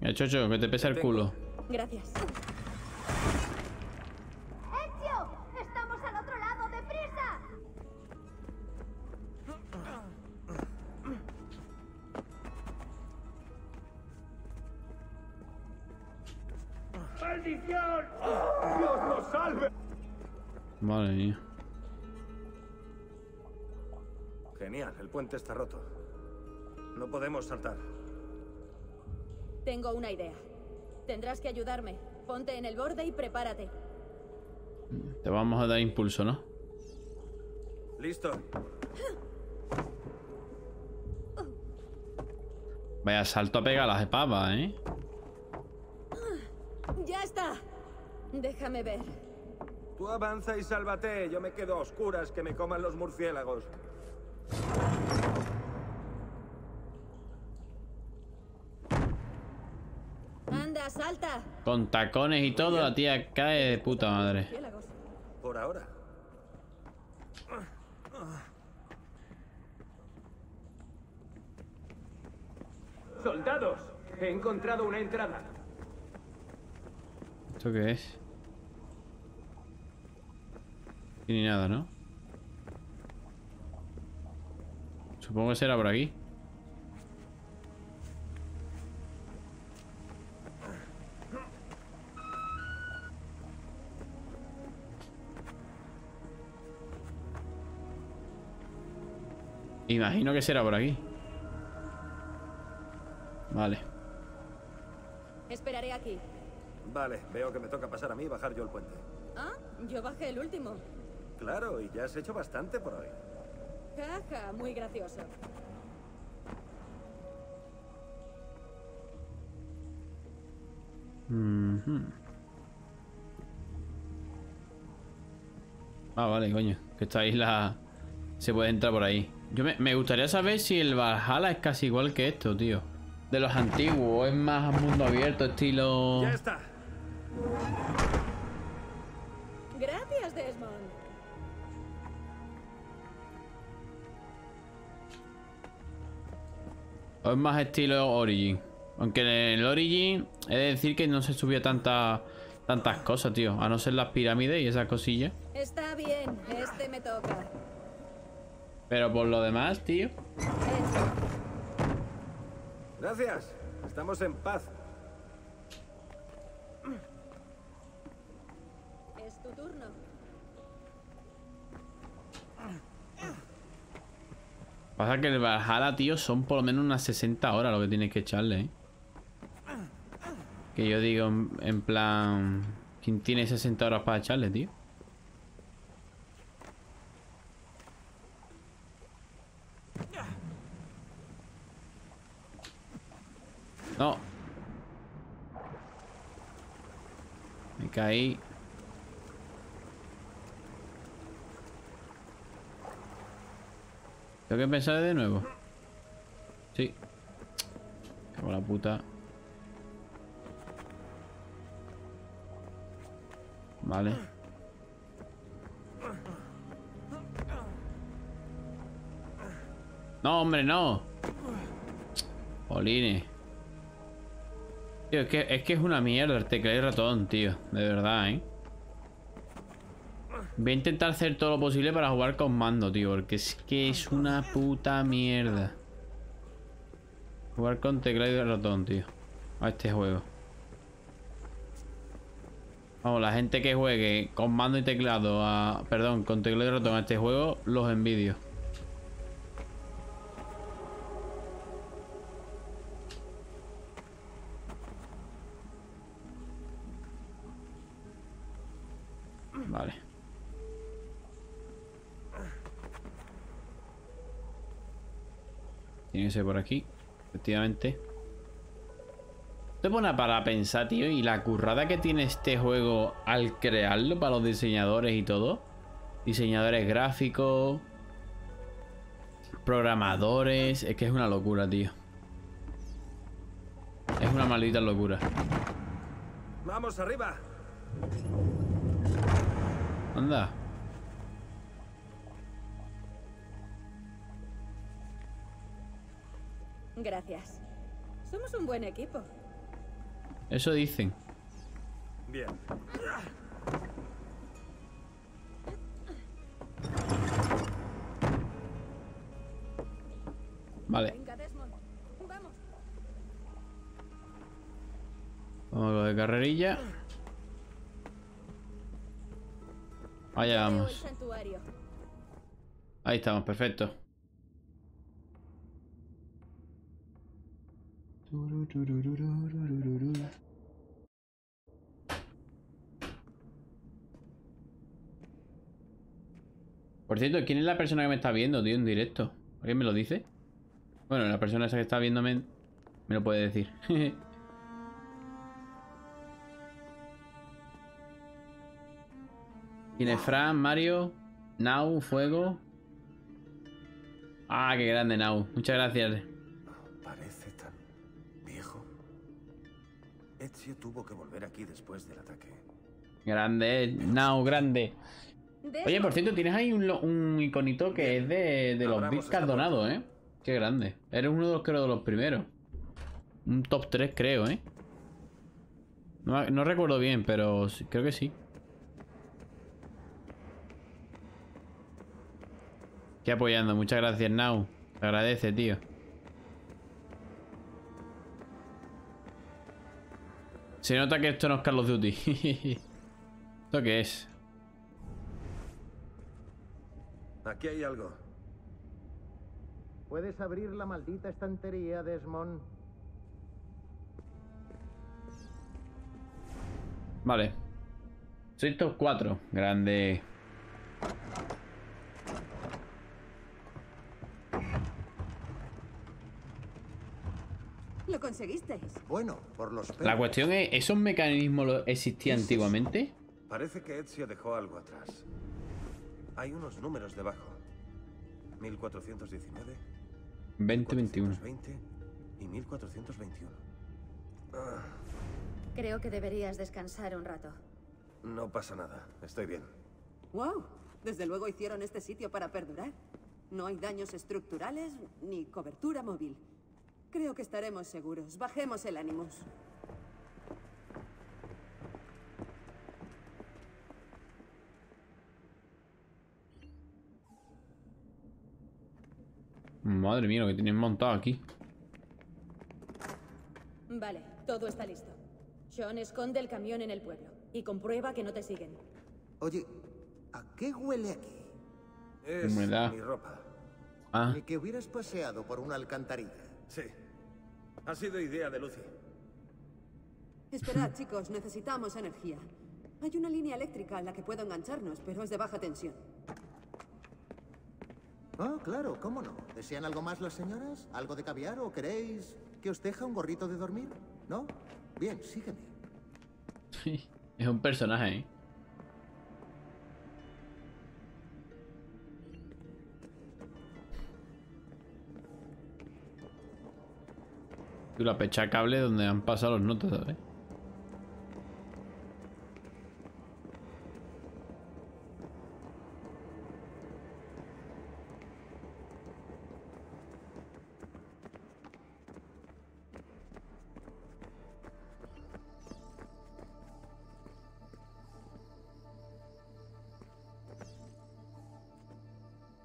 Eh, Chocho, que te pesa el culo. Gracias. ¡Ezio! ¡Estamos al otro lado! ¡Deprisa! ¡Maldición! ¡Dios nos salve! Madre mía. Genial, el puente está roto. No podemos saltar. Tengo una idea. Tendrás que ayudarme. Ponte en el borde y prepárate. Te vamos a dar impulso, ¿no? Listo. Vaya salto a pegar las pavas, ¿eh? Ya está. Déjame ver. Tú avanza y sálvate. Yo me quedo a oscuras, que me coman los murciélagos. Anda, salta. Con tacones y todo, la tía cae de puta madre. Por ahora. Soldados, he encontrado una entrada. ¿Esto qué es? Y ni nada, ¿no? Supongo que será por aquí. Imagino que será por aquí. Vale. Esperaré aquí. Vale, veo que me toca pasar a mí y bajar yo el puente. Ah, yo bajé el último. Claro, y ya has hecho bastante por hoy. Jaja, muy gracioso. Mm-hmm. Ah, vale, coño. Que esta isla se puede entrar por ahí. Yo me, me gustaría saber si el Valhalla es casi igual que esto, tío. De los antiguos, es más mundo abierto, estilo... Ya está. Gracias, Desmond. O es más estilo Origin. Aunque en el Origin he de decir que no se subía tanta, tantas cosas, tío. A no ser las pirámides y esas cosillas. Está bien, este me toca. Pero por lo demás, tío. Gracias, estamos en paz. Es tu turno. Pasa que el Valhalla, tío, son por lo menos unas sesenta horas lo que tienes que echarle, ¿eh? Que yo digo, en plan... ¿Quién tiene sesenta horas para echarle, tío? No. Me caí. Tengo que empezar de nuevo. Sí. Cago la puta. Vale. No, hombre, no. Polines. Tío, es que, es que es una mierda el teclado y ratón, tío. De verdad, ¿eh? Voy a intentar hacer todo lo posible para jugar con mando, tío. Porque es que es una puta mierda jugar con teclado y ratón, tío, a este juego. Vamos, la gente que juegue con mando y teclado a... Perdón, con teclado y ratón a este juego, los envidio. Vale. Tiene que ser por aquí. Efectivamente. Te pone para pensar, tío, y la currada que tiene este juego al crearlo para los diseñadores y todo. Diseñadores gráficos, programadores. Es que es una locura, tío. Es una maldita locura. Vamos arriba. Anda. Gracias. Somos un buen equipo. Eso dicen. Bien. Vale. Venga, Desmond. Vamos. Vamos de carrerilla. Allá vamos. Ahí estamos, perfecto. Por cierto, ¿quién es la persona que me está viendo, tío, en directo? ¿Alguien me lo dice? Bueno, la persona esa que está viéndome me lo puede decir. ¿Quién es Fran, Mario, Nau, Fuego? Ah, qué grande, Nau. Muchas gracias. Ezio tuvo que volver aquí después del ataque. Grande, Now, grande. Oye, por cierto, tienes ahí un, un iconito que es de, de los discos donados, ¿eh? Qué grande. Eres uno de los, creo, de los primeros. Un top tres, creo, ¿eh? No, no recuerdo bien, pero creo que sí. Estoy apoyando. Muchas gracias, Now. Te agradece, tío. Se nota que esto no es Call of Duty. ¿Esto qué es? Aquí hay algo. ¿Puedes abrir la maldita estantería, Desmond? Vale. Soy top cuatro. Grande. Lo conseguisteis. Bueno, por los pelos. La cuestión es, ¿esos mecanismos existían antiguamente? Parece que Ezio dejó algo atrás. Hay unos números debajo. mil cuatrocientos diecinueve, veinte veintiuno y mil cuatrocientos veintiuno. Ah. Creo que deberías descansar un rato. No pasa nada, estoy bien. Wow, desde luego hicieron este sitio para perdurar. No hay daños estructurales ni cobertura móvil. Creo que estaremos seguros. Bajemos el Animus. Madre mía, lo que tienen montado aquí. Vale, todo está listo. Sean, esconde el camión en el pueblo y comprueba que no te siguen. Oye, ¿a qué huele aquí? Es mi ropa. Ah. Ni que hubieras paseado por una alcantarilla. Sí. Ha sido idea de Lucy. Esperad, chicos, necesitamos energía. Hay una línea eléctrica a la que puedo engancharnos, pero es de baja tensión. Ah, claro, cómo no. ¿Desean algo más las señoras? ¿Algo de caviar o queréis que os deje un gorrito de dormir? ¿No? Bien, sígueme. Sí, es un personaje, ¿eh? La pecha cable donde han pasado los notas, ¿sabes?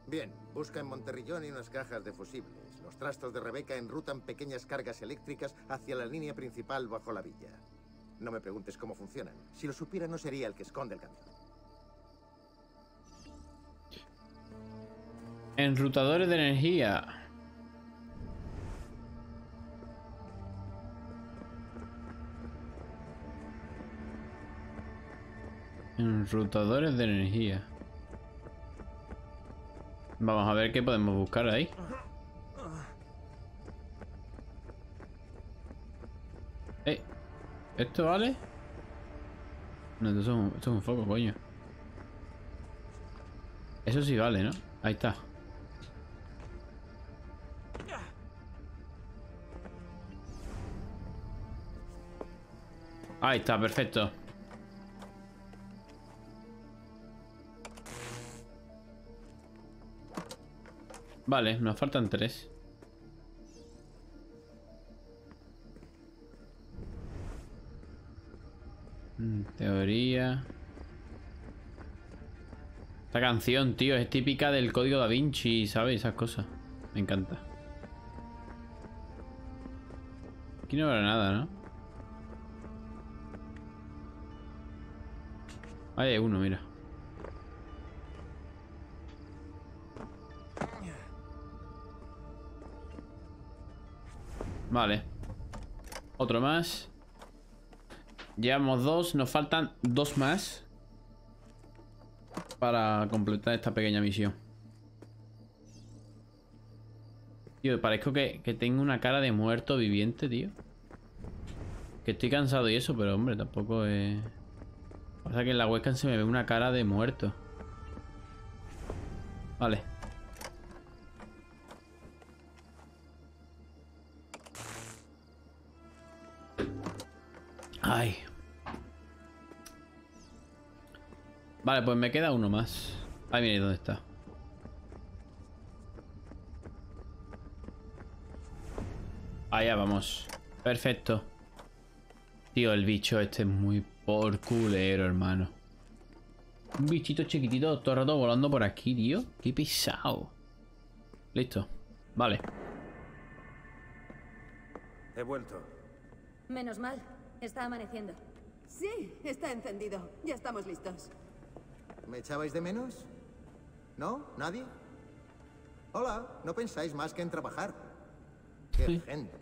Bien, busca en Monterrillón y unas cajas de fusibles. Los trastos de Rebecca enrutan pequeñas cargas eléctricas hacia la línea principal bajo la villa. No me preguntes cómo funcionan. Si lo supiera, no sería el que esconde el camión. Enrutadores de energía. Enrutadores de energía. Vamos a ver qué podemos buscar ahí. ¿Esto vale? No, esto es un, esto es un foco, coño. Eso sí vale, ¿no? Ahí está. Ahí está, perfecto. Vale, nos faltan tres. Teoría. Esta canción, tío, es típica del Código Da Vinci, ¿sabes? Esas cosas. Me encanta. Aquí no habrá nada, ¿no? Ahí hay uno, mira. Vale. Otro más. Llevamos dos. Nos faltan dos más para completar esta pequeña misión. Tío, parezco que, que tengo una cara de muerto viviente, tío. Que estoy cansado y eso, pero hombre, tampoco es... Pasa que en la webcam se me ve una cara de muerto. Vale. Ay. Vale, pues me queda uno más. Ay, mire dónde está. Allá vamos. Perfecto. Tío, el bicho este es muy por culero, hermano. Un bichito chiquitito todo el rato volando por aquí, tío. Qué pisado. Listo. Vale. He vuelto. Menos mal. Está amaneciendo. Sí, está encendido. Ya estamos listos. ¿Me echabais de menos? ¿No? ¿Nadie? Hola, no pensáis más que en trabajar. Qué sí. Gente.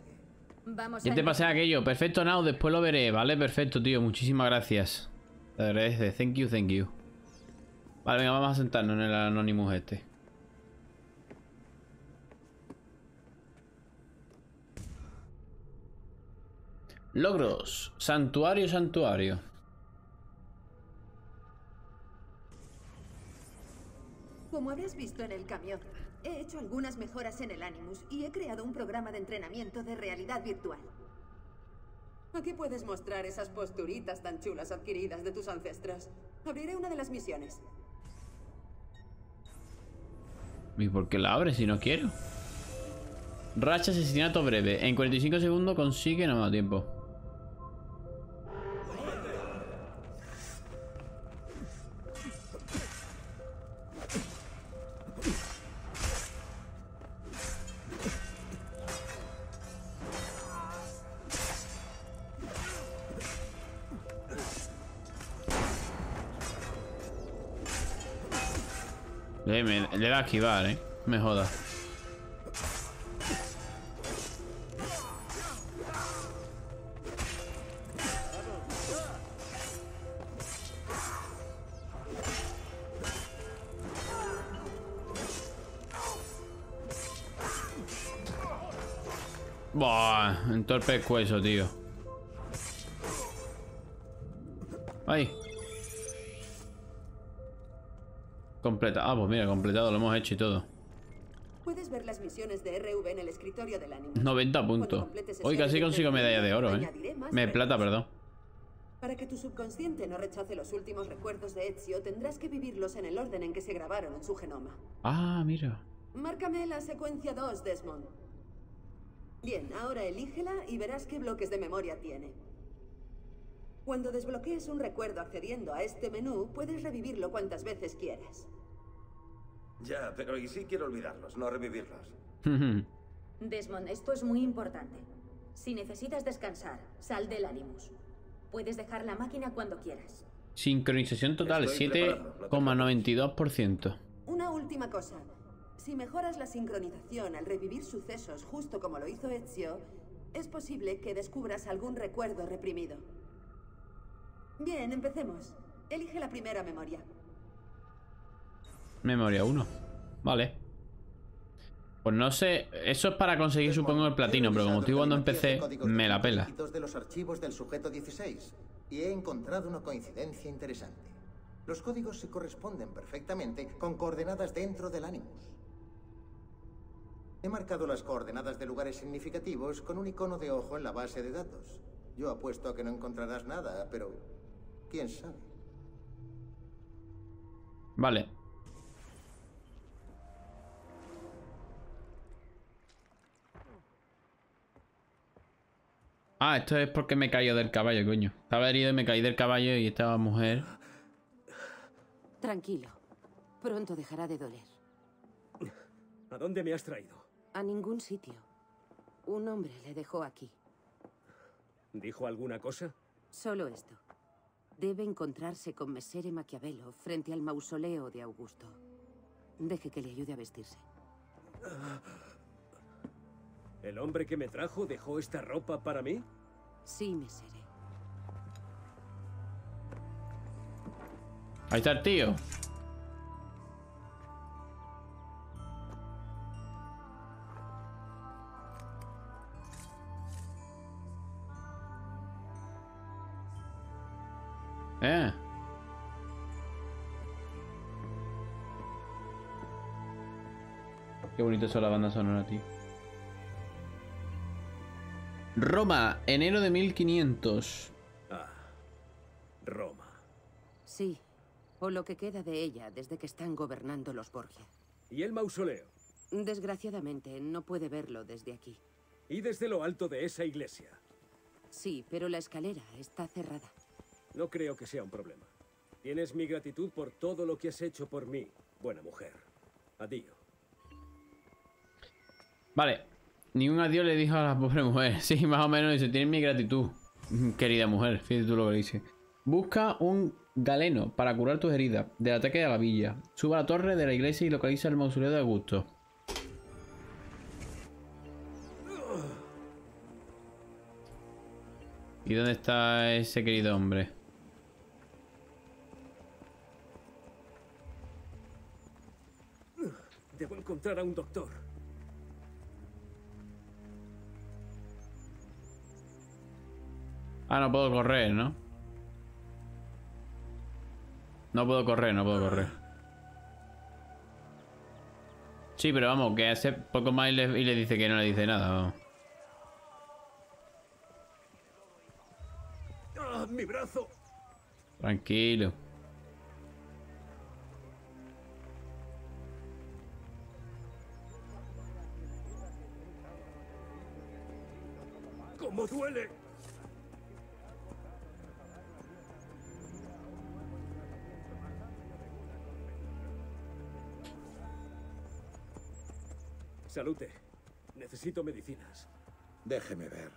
Vamos. Ya te pasé aquello. Perfecto, Now. Después lo veré. Vale, perfecto, tío. Muchísimas gracias. Te agradece. Thank you, thank you. Vale, venga, vamos a sentarnos en el Anonymous este. Logros. Santuario, santuario. Como habrás visto en el camión, he hecho algunas mejoras en el Animus y he creado un programa de entrenamiento de realidad virtual. Aquí puedes mostrar esas posturitas tan chulas adquiridas de tus ancestros. Abriré una de las misiones. ¿Y por qué la abres si no quiero? Racha asesinato breve. En cuarenta y cinco segundos consigue nada más tiempo. Le, me, le da a esquivar, eh. Me joda. Buah, entorpe el cuello, tío. Ay. Completa. Ah, pues mira, completado, lo hemos hecho y todo. Puedes ver las misiones de R V en el escritorio del anime. noventa puntos. Hoy casi consigo medalla de oro, eh. Me plata, perdón. Para que tu subconsciente no rechace los últimos recuerdos de Ezio, tendrás que vivirlos en el orden en que se grabaron en su genoma. Ah, mira. Márcame la secuencia dos, Desmond. Bien, ahora elígela y verás qué bloques de memoria tiene. Cuando desbloquees un recuerdo accediendo a este menú, puedes revivirlo cuantas veces quieras. Ya, pero y sí quiero olvidarlos, no revivirlos. Desmond, esto es muy importante. Si necesitas descansar, sal del Animus. Puedes dejar la máquina cuando quieras. Sincronización total, siete coma noventa y dos por ciento. Una última cosa. Si mejoras la sincronización al revivir sucesos justo como lo hizo Ezio, es posible que descubras algún recuerdo reprimido. Bien, empecemos. Elige la primera memoria. Memoria uno. Vale. Pues no sé, eso es para conseguir supongo el platino, pero como estoy jugando en P C, me la pela. De los archivos del sujeto dieciséis y he encontrado una coincidencia interesante. Los códigos se corresponden perfectamente con coordenadas dentro del Animus. He marcado las coordenadas de lugares significativos con un icono de ojo en la base de datos. Yo apuesto a que no encontrarás nada, pero quién sabe. Vale. Ah, esto es porque me he caído del caballo, coño. Estaba herido y me caí del caballo y estaba mujer. Tranquilo. Pronto dejará de doler. ¿A dónde me has traído? A ningún sitio. Un hombre le dejó aquí. ¿Dijo alguna cosa? Solo esto. Debe encontrarse con Mesere Maquiavelo frente al mausoleo de Augusto. Deje que le ayude a vestirse. ¿El hombre que me trajo dejó esta ropa para mí? Sí, Mesere. Ahí está el tío. Eh. Qué bonito es la banda sonora, tío. Roma, enero de mil quinientos. Ah, Roma. Sí, o lo que queda de ella desde que están gobernando los Borgia. ¿Y el mausoleo? Desgraciadamente, no puede verlo desde aquí. ¿Y desde lo alto de esa iglesia? Sí, pero la escalera está cerrada. No creo que sea un problema. Tienes mi gratitud por todo lo que has hecho por mí, buena mujer. Adiós. Vale. Ni un adiós le dijo a la pobre mujer. Sí, más o menos dice, tienes mi gratitud, querida mujer. Fíjate tú lo que le dice. Busca un galeno para curar tus heridas del ataque a la villa. Suba a la torre de la iglesia y localiza el mausoleo de Augusto. ¿Y dónde está ese querido hombre? Debo encontrar a un doctor. Ah, no puedo correr, ¿no? No puedo correr, no puedo correr. Sí, pero vamos, que hace poco más y le, y le dice que no le dice nada, vamos. ¡Ah, mi brazo! Tranquilo. ¡Cómo duele! Salute. Necesito medicinas. Déjeme ver.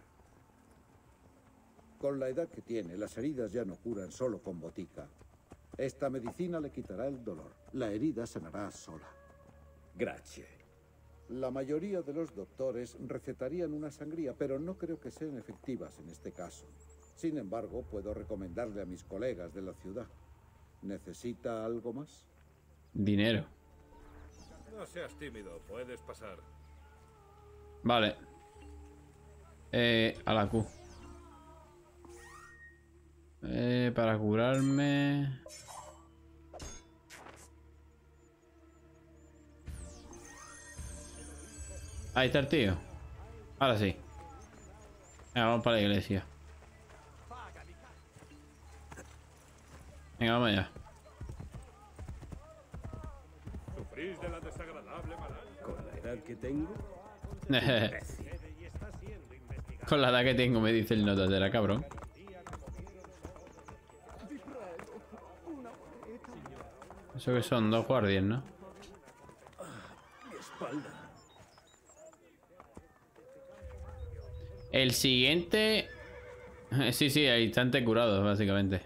Con la edad que tiene, las heridas ya no curan solo con botica. Esta medicina le quitará el dolor. La herida sanará sola. Gracias. La mayoría de los doctores recetarían una sangría, pero no creo que sean efectivas en este caso. Sin embargo, puedo recomendarle a mis colegas de la ciudad. ¿Necesita algo más? Dinero. No seas tímido, puedes pasar. Vale. Eh, a la Q. Eh, para curarme. Ahí está el tío. Ahora sí. Venga, vamos para la iglesia. Venga, vamos allá. De la desagradable malaria. Con la edad que tengo. Con la edad que tengo, me dice el nota de la cabrón. Eso que son dos guardias, ¿no? El siguiente. Sí, sí, al instante curado, básicamente.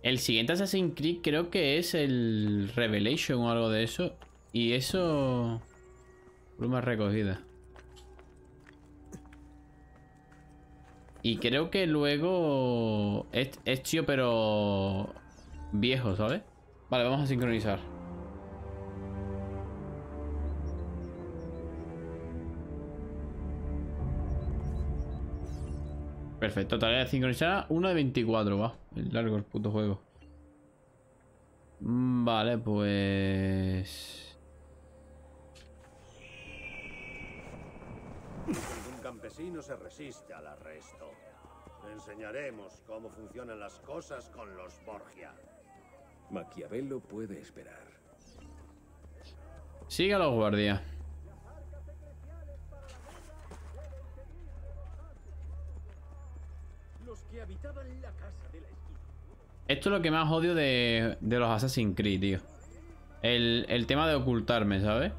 El siguiente Assassin's Creed creo que es el Revelation o algo de eso. Y eso... Plumas recogidas. Y creo que luego... Es, es tío pero... Viejo, ¿sabes? Vale, vamos a sincronizar. Perfecto, tarea sincronizada, una de veinticuatro, va. Es largo el puto juego. Vale, pues... Ningún campesino se resiste al arresto. Le enseñaremos cómo funcionan las cosas con los Borgia. Maquiavelo puede esperar. Sigue a los guardias. Que habitaban la casa de la esquina. Esto es lo que más odio de, de los Assassin's Creed, tío. El, el tema de ocultarme, ¿sabes?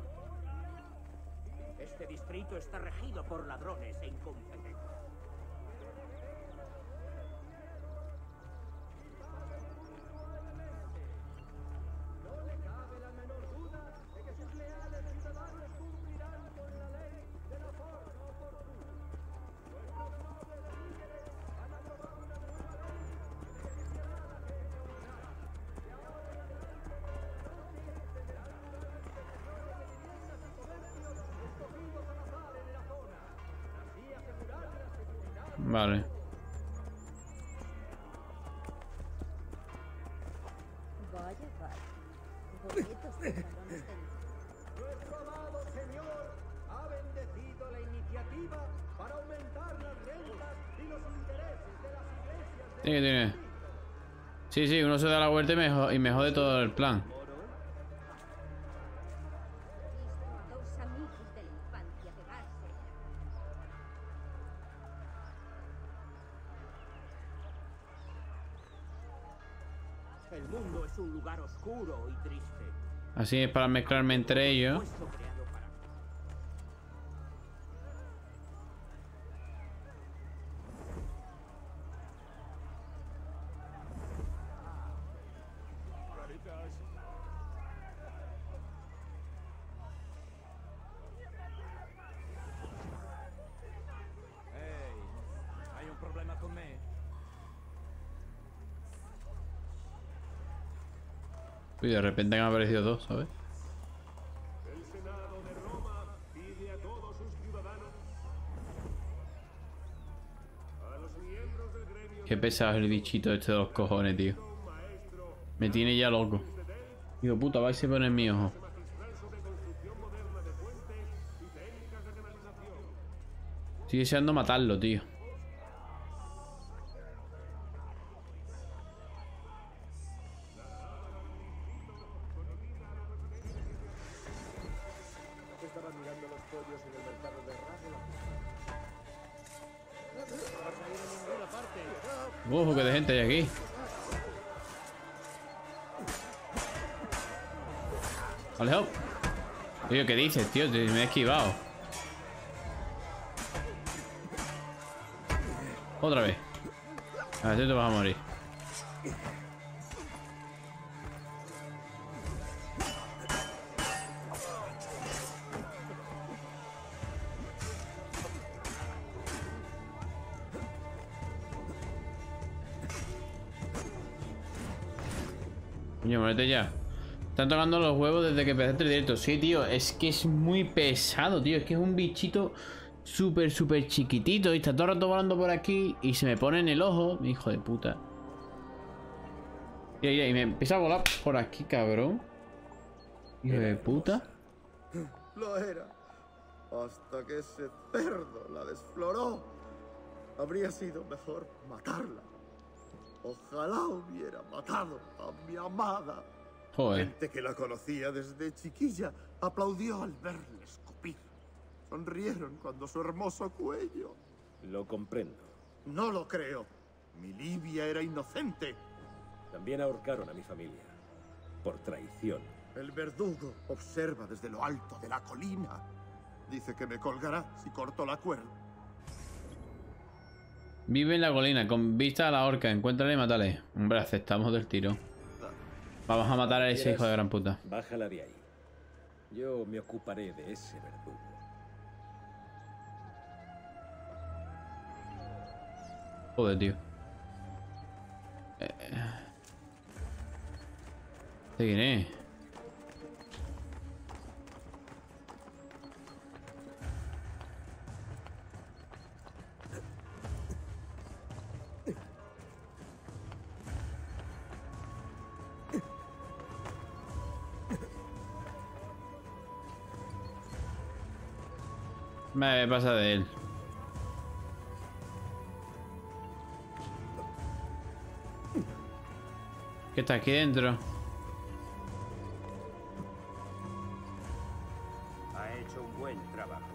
Este distrito está regido por ladrones e incompetentes. No le cabe la menor duda de que sus leales ciudadanos cumplirán con la ley de la forma oportuna. Vale. Vaya, vaya. Nuestro amado señor ha bendecido la iniciativa para aumentar las rentas y los intereses de las iglesias. Tiene, tiene. Sí, sí, uno se da la vuelta y me, y me jode todo el plan. Oscuro y triste. Así es, para mezclarme entre ellos. Y de repente han aparecido dos, ¿sabes? El Senado de Roma pide a todos sus ciudadanos, a los miembros del gremio. Qué pesado el bichito este de los cojones, tío. Me tiene ya loco. Digo, puta, vais a poner en mi ojo. Estoy deseando matarlo, tío. Ojo, que de gente hay aquí. Alejo. Tío, ¿qué dices, tío? Me he esquivado. Otra vez. A ver, tú te vas a morir. Ya. Están tocando los huevos desde que empecé el directo. Sí, tío, es que es muy pesado, tío. Es que es un bichito súper, súper chiquitito. Y está todo el rato volando por aquí y se me pone en el ojo. Hijo de puta. Y, y, y me empieza a volar por aquí, cabrón. Hijo de puta. Lo era. Hasta que ese cerdo la desfloró. Habría sido mejor matarla. Ojalá hubiera matado a mi amada. Joder. Gente que la conocía desde chiquilla aplaudió al verle escupir. Sonrieron cuando su hermoso cuello. Lo comprendo. No lo creo. Mi Livia era inocente. También ahorcaron a mi familia. Por traición. El verdugo observa desde lo alto de la colina. Dice que me colgará si corto la cuerda. Vive en la colina, con vista a la horca. Encuéntrale y mátale. Hombre, aceptamos del tiro. Vamos a matar a ese hijo de gran puta. Bájala de ahí. Yo me ocuparé de ese verdugo. Joder, tío. ¿De quién es? Vale, pasa de él. ¿Qué está aquí dentro? Ha hecho un buen trabajo.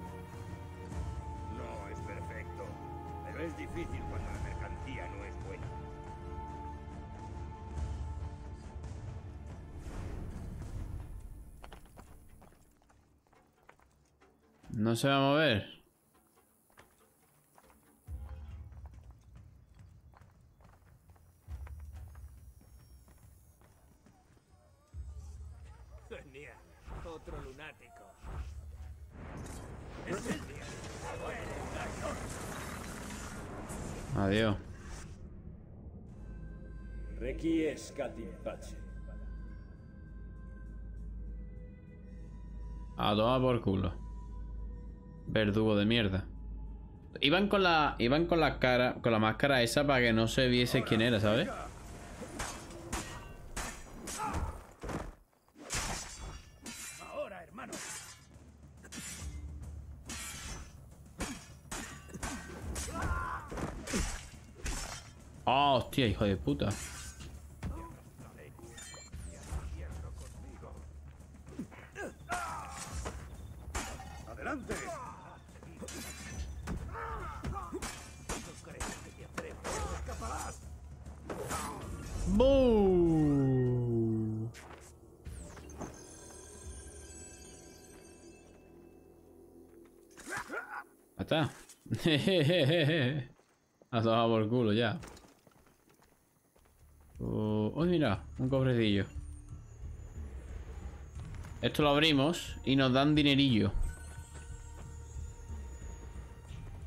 No es perfecto, pero es difícil cuando la mercancía no es buena. No se va a mover. Otro lunático. Adiós. A tomar por culo. Verdugo de mierda. Iban con la. Iban con la cara. Con la máscara esa para que no se viese quién era, ¿sabes? Oh, hostia, hijo de puta. Adelante. ¡Boo! Ahí está. Jejejeje. Has bajado por culo ya. Uh, oh, mira, un cofrecillo. Esto lo abrimos y nos dan dinerillo.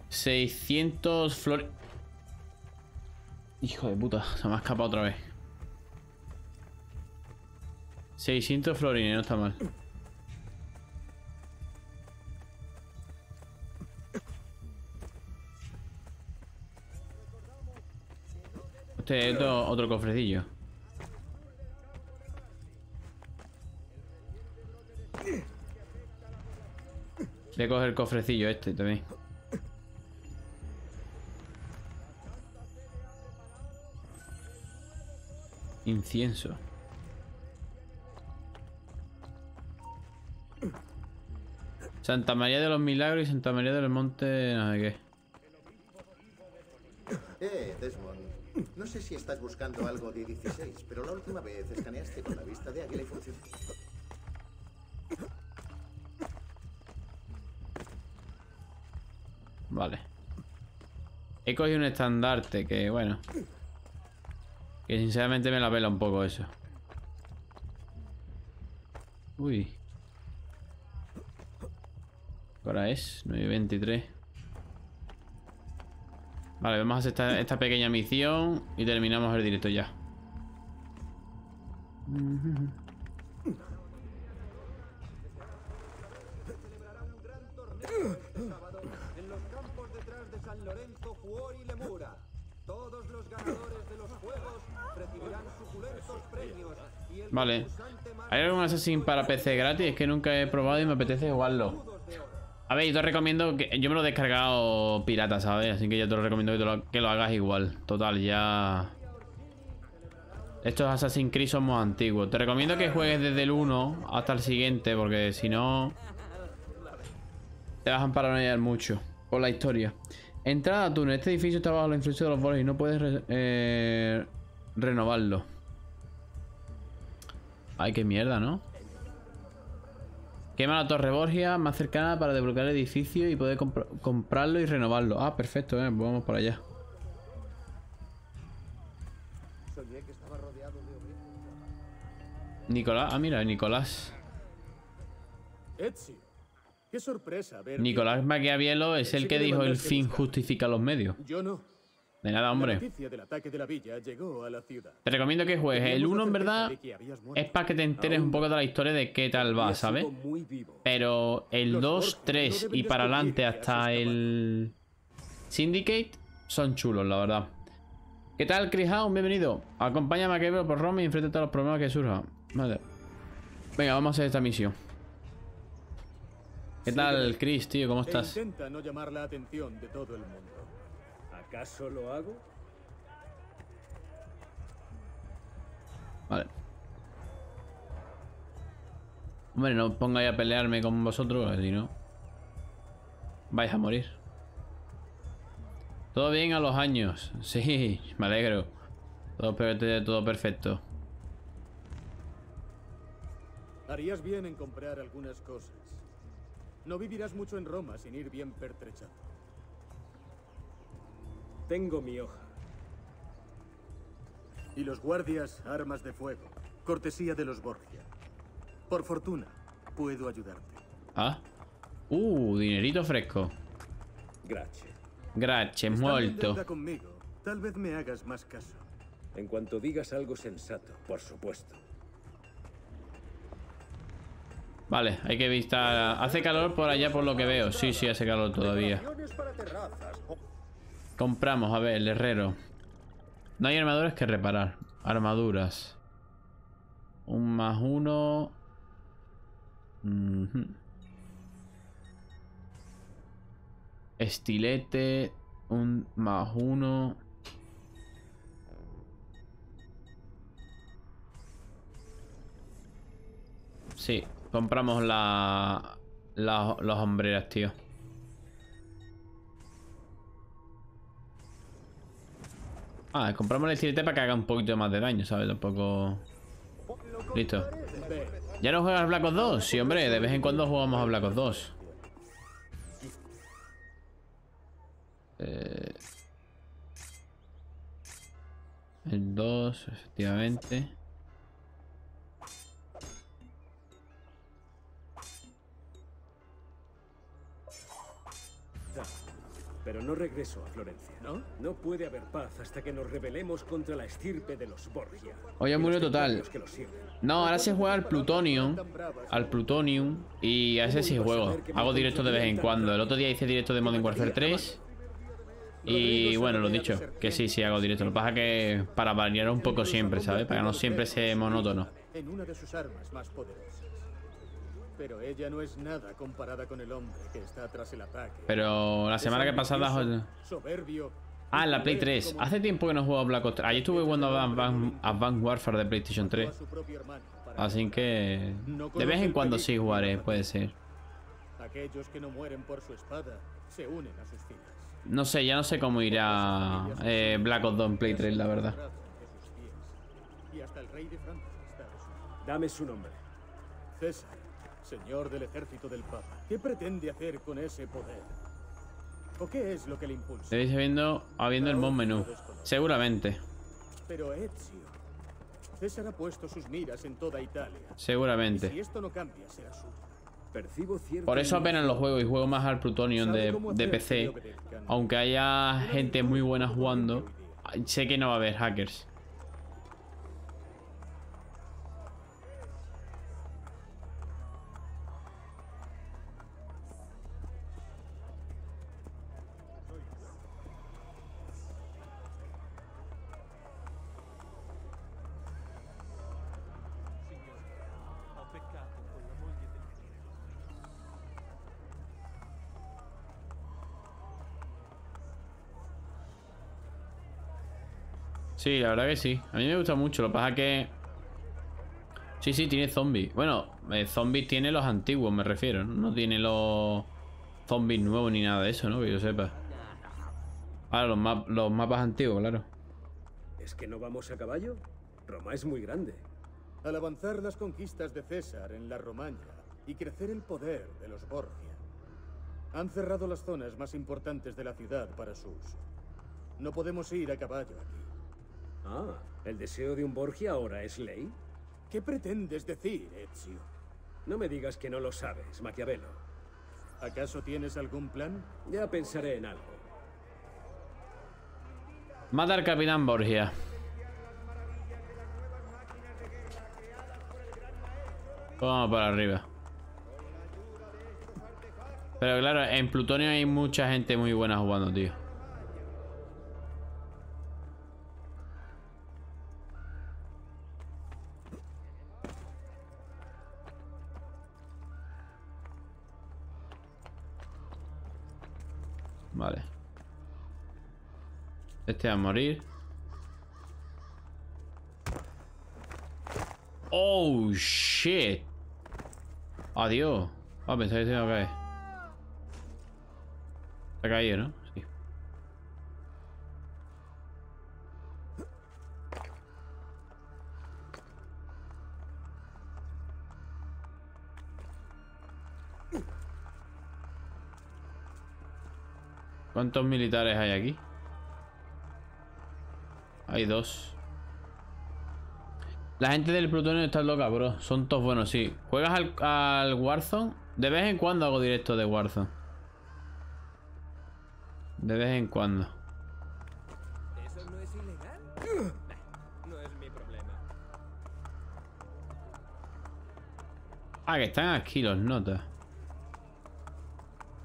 seiscientos flores. Hijo de puta, se me ha escapado otra vez. seiscientos florines, no está mal. Este es otro cofrecillo. Voy a coger el cofrecillo este también. Incienso. Santa María de los Milagros y Santa María del Monte... no sé qué. Eh, Desmond. No sé si estás buscando algo de dieciséis, pero la última vez escaneaste con la vista de águila y funcionó. Vale. He cogido un estandarte que, bueno... que sinceramente me la pela un poco eso. Uy. Ahora es nueve y veintitrés. Vale, vamos a hacer esta, esta pequeña misión y terminamos el directo ya. Vale. ¿Hay algún Assassin para P C gratis? Es que nunca he probado y me apetece jugarlo. A ver, yo te recomiendo que... yo me lo he descargado pirata, ¿sabes? Así que yo te lo recomiendo que, te lo, que lo hagas igual. Total, ya... estos Assassin's Creed somos antiguos. Te recomiendo que juegues desde el uno hasta el siguiente, porque si no... te vas a paranoiar mucho. Por la historia. Entrada a túnel. Este edificio está bajo la influencia de los bolos y no puedes re eh, renovarlo. Ay, qué mierda, ¿no? Quema la torre Borgia más cercana para desbloquear el edificio y poder comp comprarlo y renovarlo. Ah, perfecto, eh, pues vamos para allá. Nicolás, ah, mira, Nicolás. Qué sorpresa ver. Nicolás Maquiavelo es el que dijo: el fin justifica los medios. Yo no. De nada, hombre. Te recomiendo que juegues. El uno, en verdad, es para que te enteres un poco de la historia de qué tal va, ¿sabes? Pero el dos, tres y para adelante hasta el Syndicate son chulos, la verdad. ¿Qué tal, Chris Hound? Bienvenido. Acompáñame a Kevin por Roma y enfréntate a los problemas que surjan. Vale. Venga, vamos a hacer esta misión. ¿Qué tal, Chris, tío? ¿Cómo estás? Intenta no llamar la atención de todo el mundo. ¿Acaso lo hago? Vale. Hombre, no os pongáis a pelearme con vosotros, si no vais a morir. Todo bien a los años. Sí, me alegro. Todo, todo perfecto. Harías bien en comprar algunas cosas. No vivirás mucho en Roma sin ir bien pertrechado. Tengo mi hoja. Y los guardias, armas de fuego. Cortesía de los Borgia. Por fortuna, puedo ayudarte. Ah. Uh, dinerito fresco. Gracias. Gracias, muerto. Está conmigo. Tal vez me hagas más caso. En cuanto digas algo sensato, por supuesto. Vale, hay que visitar. Hace calor por allá por lo que veo. Sí, sí, hace calor todavía. Compramos, a ver, el herrero. No hay armaduras que reparar. Armaduras. Un más uno. Mm-hmm. Estilete. Un más uno. Sí. Compramos la, la, las hombreras, tío. Ah, compramos el estilete para que haga un poquito más de daño, ¿sabes? Tampoco... Listo. ¿Ya no juegas Black Ops dos? Sí, hombre, de vez en cuando jugamos a Black Ops dos. Eh... El dos, efectivamente. Pero no regreso a Florencia, ¿no? No puede haber paz hasta que nos rebelemos contra la estirpe de los Borgia. Oye, murió total. No, ahora se juega al Plutonium. Al Plutonium. Y a ese sí juego. Hago directo de vez en cuando. El otro día hice directo de Modern Warfare tres. Y bueno, lo dicho. Que sí, sí hago directo. Lo que pasa es que para variar un poco siempre, ¿sabes? Para que no siempre sea monótono. En una de sus armas más poderosas. Pero ella no es nada comparada con el hombre que está tras el ataque. Pero la semana que pasada... Ah, en la Play tres. Hace tiempo que no juego a Black Ops tres. Ayer estuve jugando a Advanced Warfare de PlayStation tres. Así que... De vez en cuando sí jugaré, puede ser. No sé, ya no sé cómo irá eh, Black Ops dos en Play tres, la verdad. Dame su nombre. César. Señor del ejército del Papa, ¿qué pretende hacer con ese poder? ¿O qué es lo que le impulsa? Debéis habiendo, habiendo el mod menú, seguramente. Pero Ezio, César ha puesto sus miras en toda Italia. Seguramente. Si esto no cambia, será su... Percibo cierto... Por eso apenas lo juego y juego más al Plutonium de, de P C. Aunque haya gente muy buena jugando, sé que no va a haber hackers. Sí, la verdad que sí. A mí me gusta mucho. Lo que pasa que... Sí, sí, tiene zombies. Bueno, eh, zombies tiene los antiguos, me refiero. No tiene los zombies nuevos ni nada de eso, ¿no? Que yo sepa. Ahora, los, map los mapas antiguos, claro. ¿Es que no vamos a caballo? Roma es muy grande. Al avanzar las conquistas de César en la Romaña y crecer el poder de los Borgia, han cerrado las zonas más importantes de la ciudad para su uso. No podemos ir a caballo aquí. Ah, ¿el deseo de un Borgia ahora es ley? ¿Qué pretendes decir, Ezio? No me digas que no lo sabes, Maquiavelo. ¿Acaso tienes algún plan? Ya pensaré en algo. Mata al capitán Borgia. Vamos para arriba. Pero claro, en Plutonio hay mucha gente muy buena jugando, tío. Este va a morir. Oh, shit. Adiós. Ah, oh, pensaba que se iba a caer. Se ha caído, ¿no? Sí. ¿Cuántos militares hay aquí? Hay dos. La gente del Plutonium está loca, bro. Son todos buenos, sí. ¿Juegas al, al Warzone? De vez en cuando hago directo de Warzone. De vez en cuando. ¿Eso no es ilegal? Nah, no es mi problema. Ah, que están aquí los notas.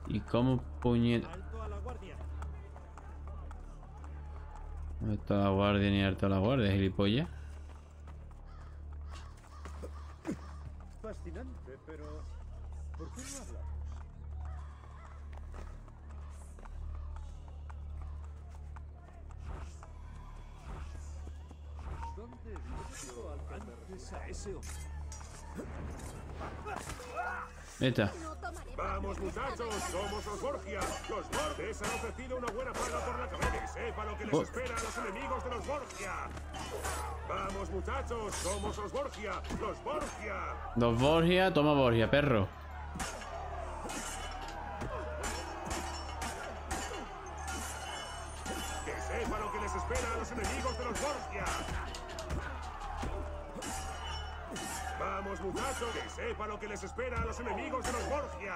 ¿Y cómo puñet...? No está la guardia ni harta la guardia, gilipollas. Fascinante, pero ¿por qué no habla? ¿Dónde vivió antes a ese hombre? Neta. Vamos, muchachos, somos los Borgia. Los Borges han ofrecido una buena paga por la cabeza. Sepa lo que les espera a los enemigos de los Borgia. Vamos, muchachos, somos los Borgia. Los Borgia. Los Borgia, toma Borgia, perro. Que sepa lo que les espera a los enemigos de los Borgia. Vamos, muchachos, que sepa lo que les espera a los enemigos de los Borgia.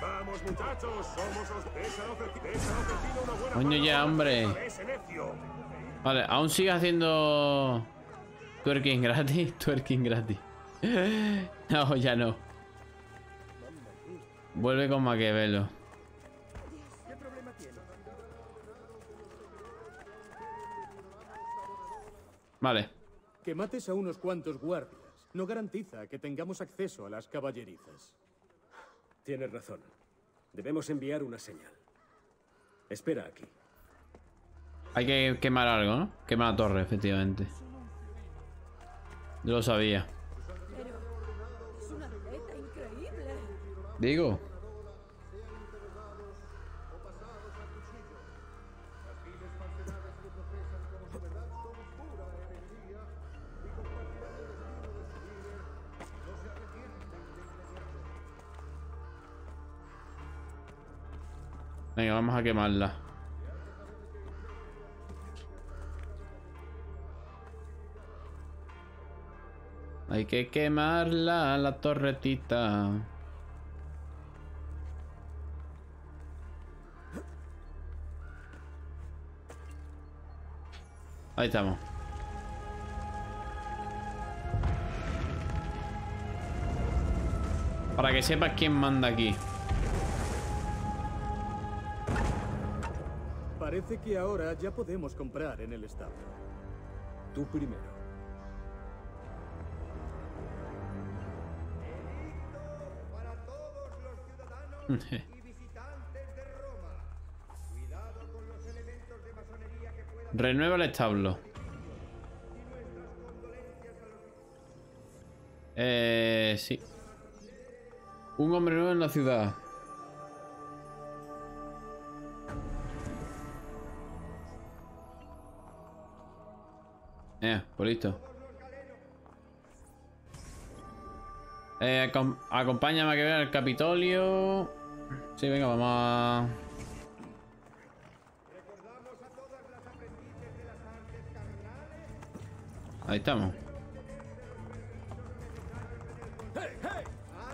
Vamos, muchachos, somos los de esa ofrecida una buena. Coño ya, hombre. Vale, aún sigue haciendo twerking gratis, twerking gratis. No, ya no. Vuelve con Maquiavelo. Vale. Que mates a unos cuantos guardias no garantiza que tengamos acceso a las caballerizas. Tienes razón. Debemos enviar una señal. Espera aquí. Hay que quemar algo, ¿no? Quemar la torre, efectivamente. Yo lo sabía. Pero es una meta increíble. Digo. Venga, vamos a quemarla. Hay que quemarla, la torretita. Ahí estamos. Para que sepas quién manda aquí. Parece que ahora ya podemos comprar en el establo. Tú primero. Edicto para todos los ciudadanos y visitantes de Roma. Cuidado con los elementos de masonería que puedan... Renueva el establo. Eh, sí. Un hombre nuevo en la ciudad. Eh, pues listo. Eh, acompáñame a que vea el Capitolio. Sí, venga, vamos a... Ahí estamos.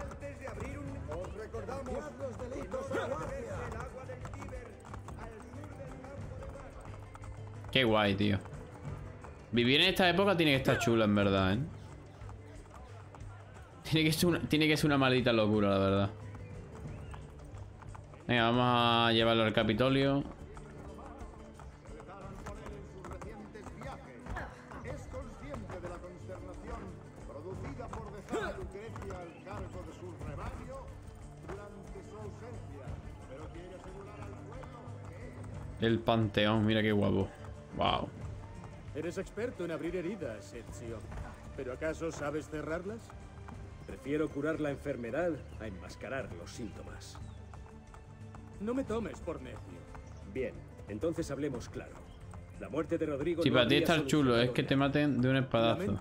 Antes de abrir un... Os recordamos los delitos de la guardia. El agua del Tíber al sur del campo de Marte. Qué guay, tío. Vivir en esta época tiene que estar chula, en verdad, ¿eh? Tiene que ser una, tiene que ser una maldita locura, la verdad. Venga, vamos a llevarlo al Capitolio. El panteón, mira qué guapo. Wow. Eres experto en abrir heridas, Ezio. ¿Pero acaso sabes cerrarlas? Prefiero curar la enfermedad a enmascarar los síntomas. No me tomes por necio. Bien, entonces hablemos claro. La muerte de Rodrigo... Si sí, para ti está chulo, es que te maten de un espadazo.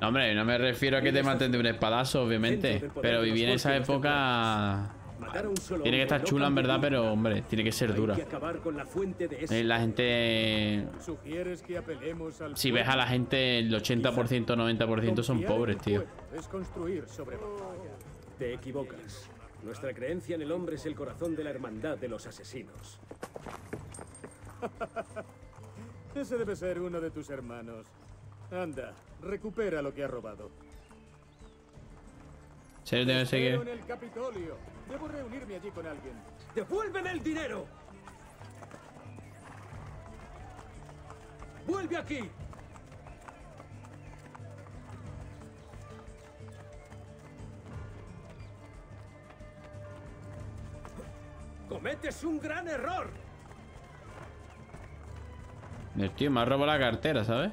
No, hombre, no me refiero a que te maten de un espadazo, obviamente. Pero vivir en esa época... Tiene que estar chula en verdad, pero hombre, tiene que ser dura. La gente... Si ves a la gente, el ochenta por ciento, noventa por ciento son pobres, tío. Te equivocas. Nuestra creencia en el hombre es el corazón de la hermandad de los asesinos. Ese debe ser uno de tus hermanos. Anda, recupera lo que ha robado. Se lo tengo que seguir. En el Capitolio. Debo reunirme allí con alguien. ¡Devuélveme el dinero! ¡Vuelve aquí! ¡Cometes un gran error! El tío me ha robado la cartera, ¿sabes?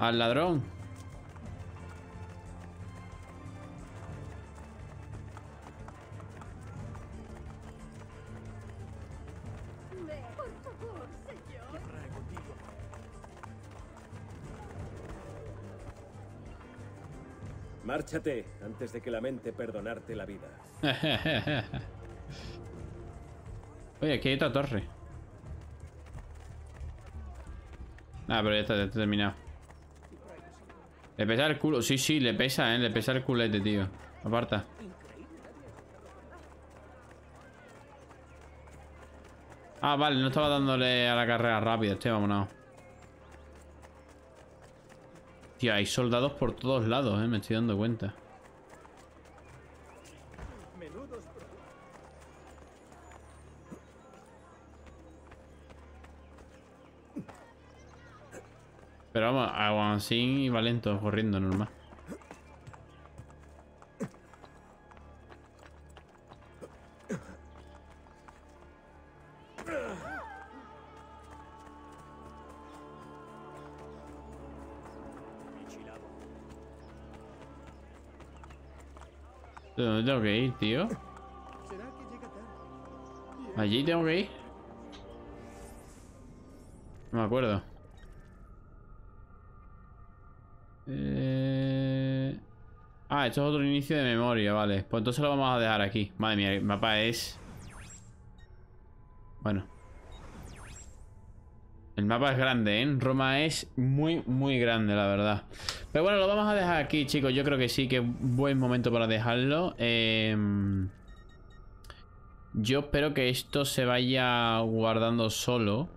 Al ladrón. Márchate antes de que lamente perdonarte la vida. Oye, aquí hay otra torre. Ah, pero ya está, ya está terminado. Le pesa el culo. Sí, sí, le pesa, ¿eh? Le pesa el culete, tío. Aparta. Ah, vale, no estaba dándole a la carrera rápida. Este, vámonos. Tío, hay soldados por todos lados, ¿eh? Me estoy dando cuenta. Pero vamos, aguan así y va lento, corriendo, normal. ¿Dónde tengo que ir, tío? ¿Allí tengo que ir? No me acuerdo. Eh... Ah, esto es otro inicio de memoria, vale. Pues entonces lo vamos a dejar aquí. Madre mía, el mapa es... Bueno. El mapa es grande, ¿eh? Roma es muy, muy grande, la verdad. Pero bueno, lo vamos a dejar aquí, chicos. Yo creo que sí, que es buen momento para dejarlo. Eh... Yo espero que esto se vaya guardando solo,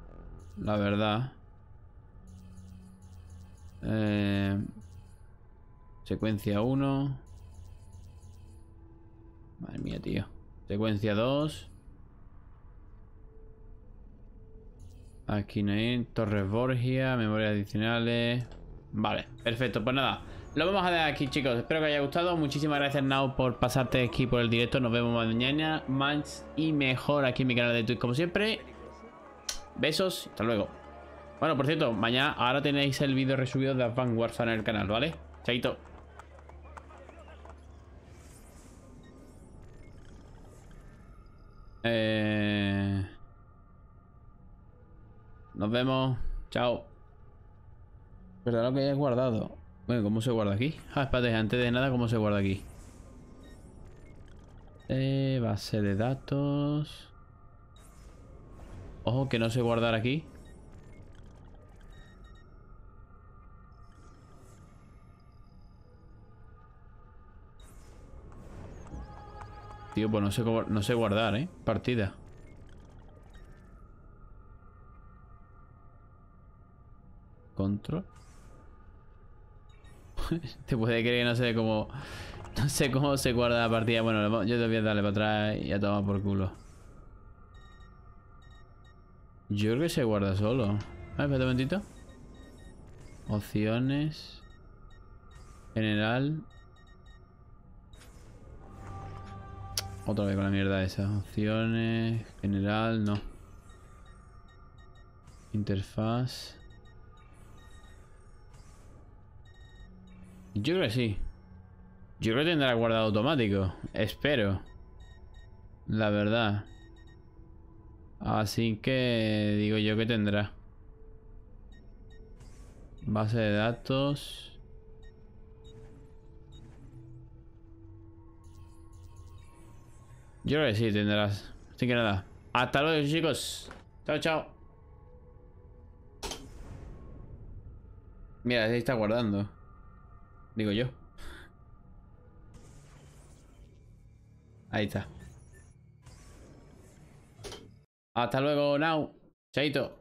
la verdad. Eh... Secuencia uno. Madre mía, tío. Secuencia dos. Aquí no hay. Torres Borgia, memorias adicionales. Vale, perfecto. Pues nada, lo vamos a dejar aquí, chicos. Espero que os haya gustado. Muchísimas gracias, Nao, por pasarte aquí por el directo. Nos vemos mañana más y mejor aquí en mi canal de Twitch, como siempre. Besos, hasta luego. Bueno, por cierto, mañana ahora tenéis el vídeo resubido de Advanced Warzone en el canal, ¿vale? Chaito. Eh... Nos vemos. Chao. ¿Verdad lo que hayas guardado? Bueno, ¿cómo se guarda aquí? Ah, espérate, antes de nada, ¿cómo se guarda aquí? Eh, base de datos. Ojo, que no sé guardar aquí. Tío, pues no sé, no sé guardar, ¿eh? Partida. Control. Te puede creer que no sé cómo... No sé cómo se guarda la partida. Bueno, yo te voy a darle para atrás y a tomar por culo. Yo creo que se guarda solo. A ver, espérate un momentito. Opciones. General. Otra vez con la mierda esas opciones. General, no. Interfaz. Yo creo que sí. Yo creo que tendrá guardado automático. Espero. La verdad. Así que digo yo que tendrá. Base de datos. Yo creo que sí tendrás. Así que nada. Hasta luego, chicos. Chao, chao. Mira, ahí está guardando. Digo yo. Ahí está. Hasta luego, now. Chaito.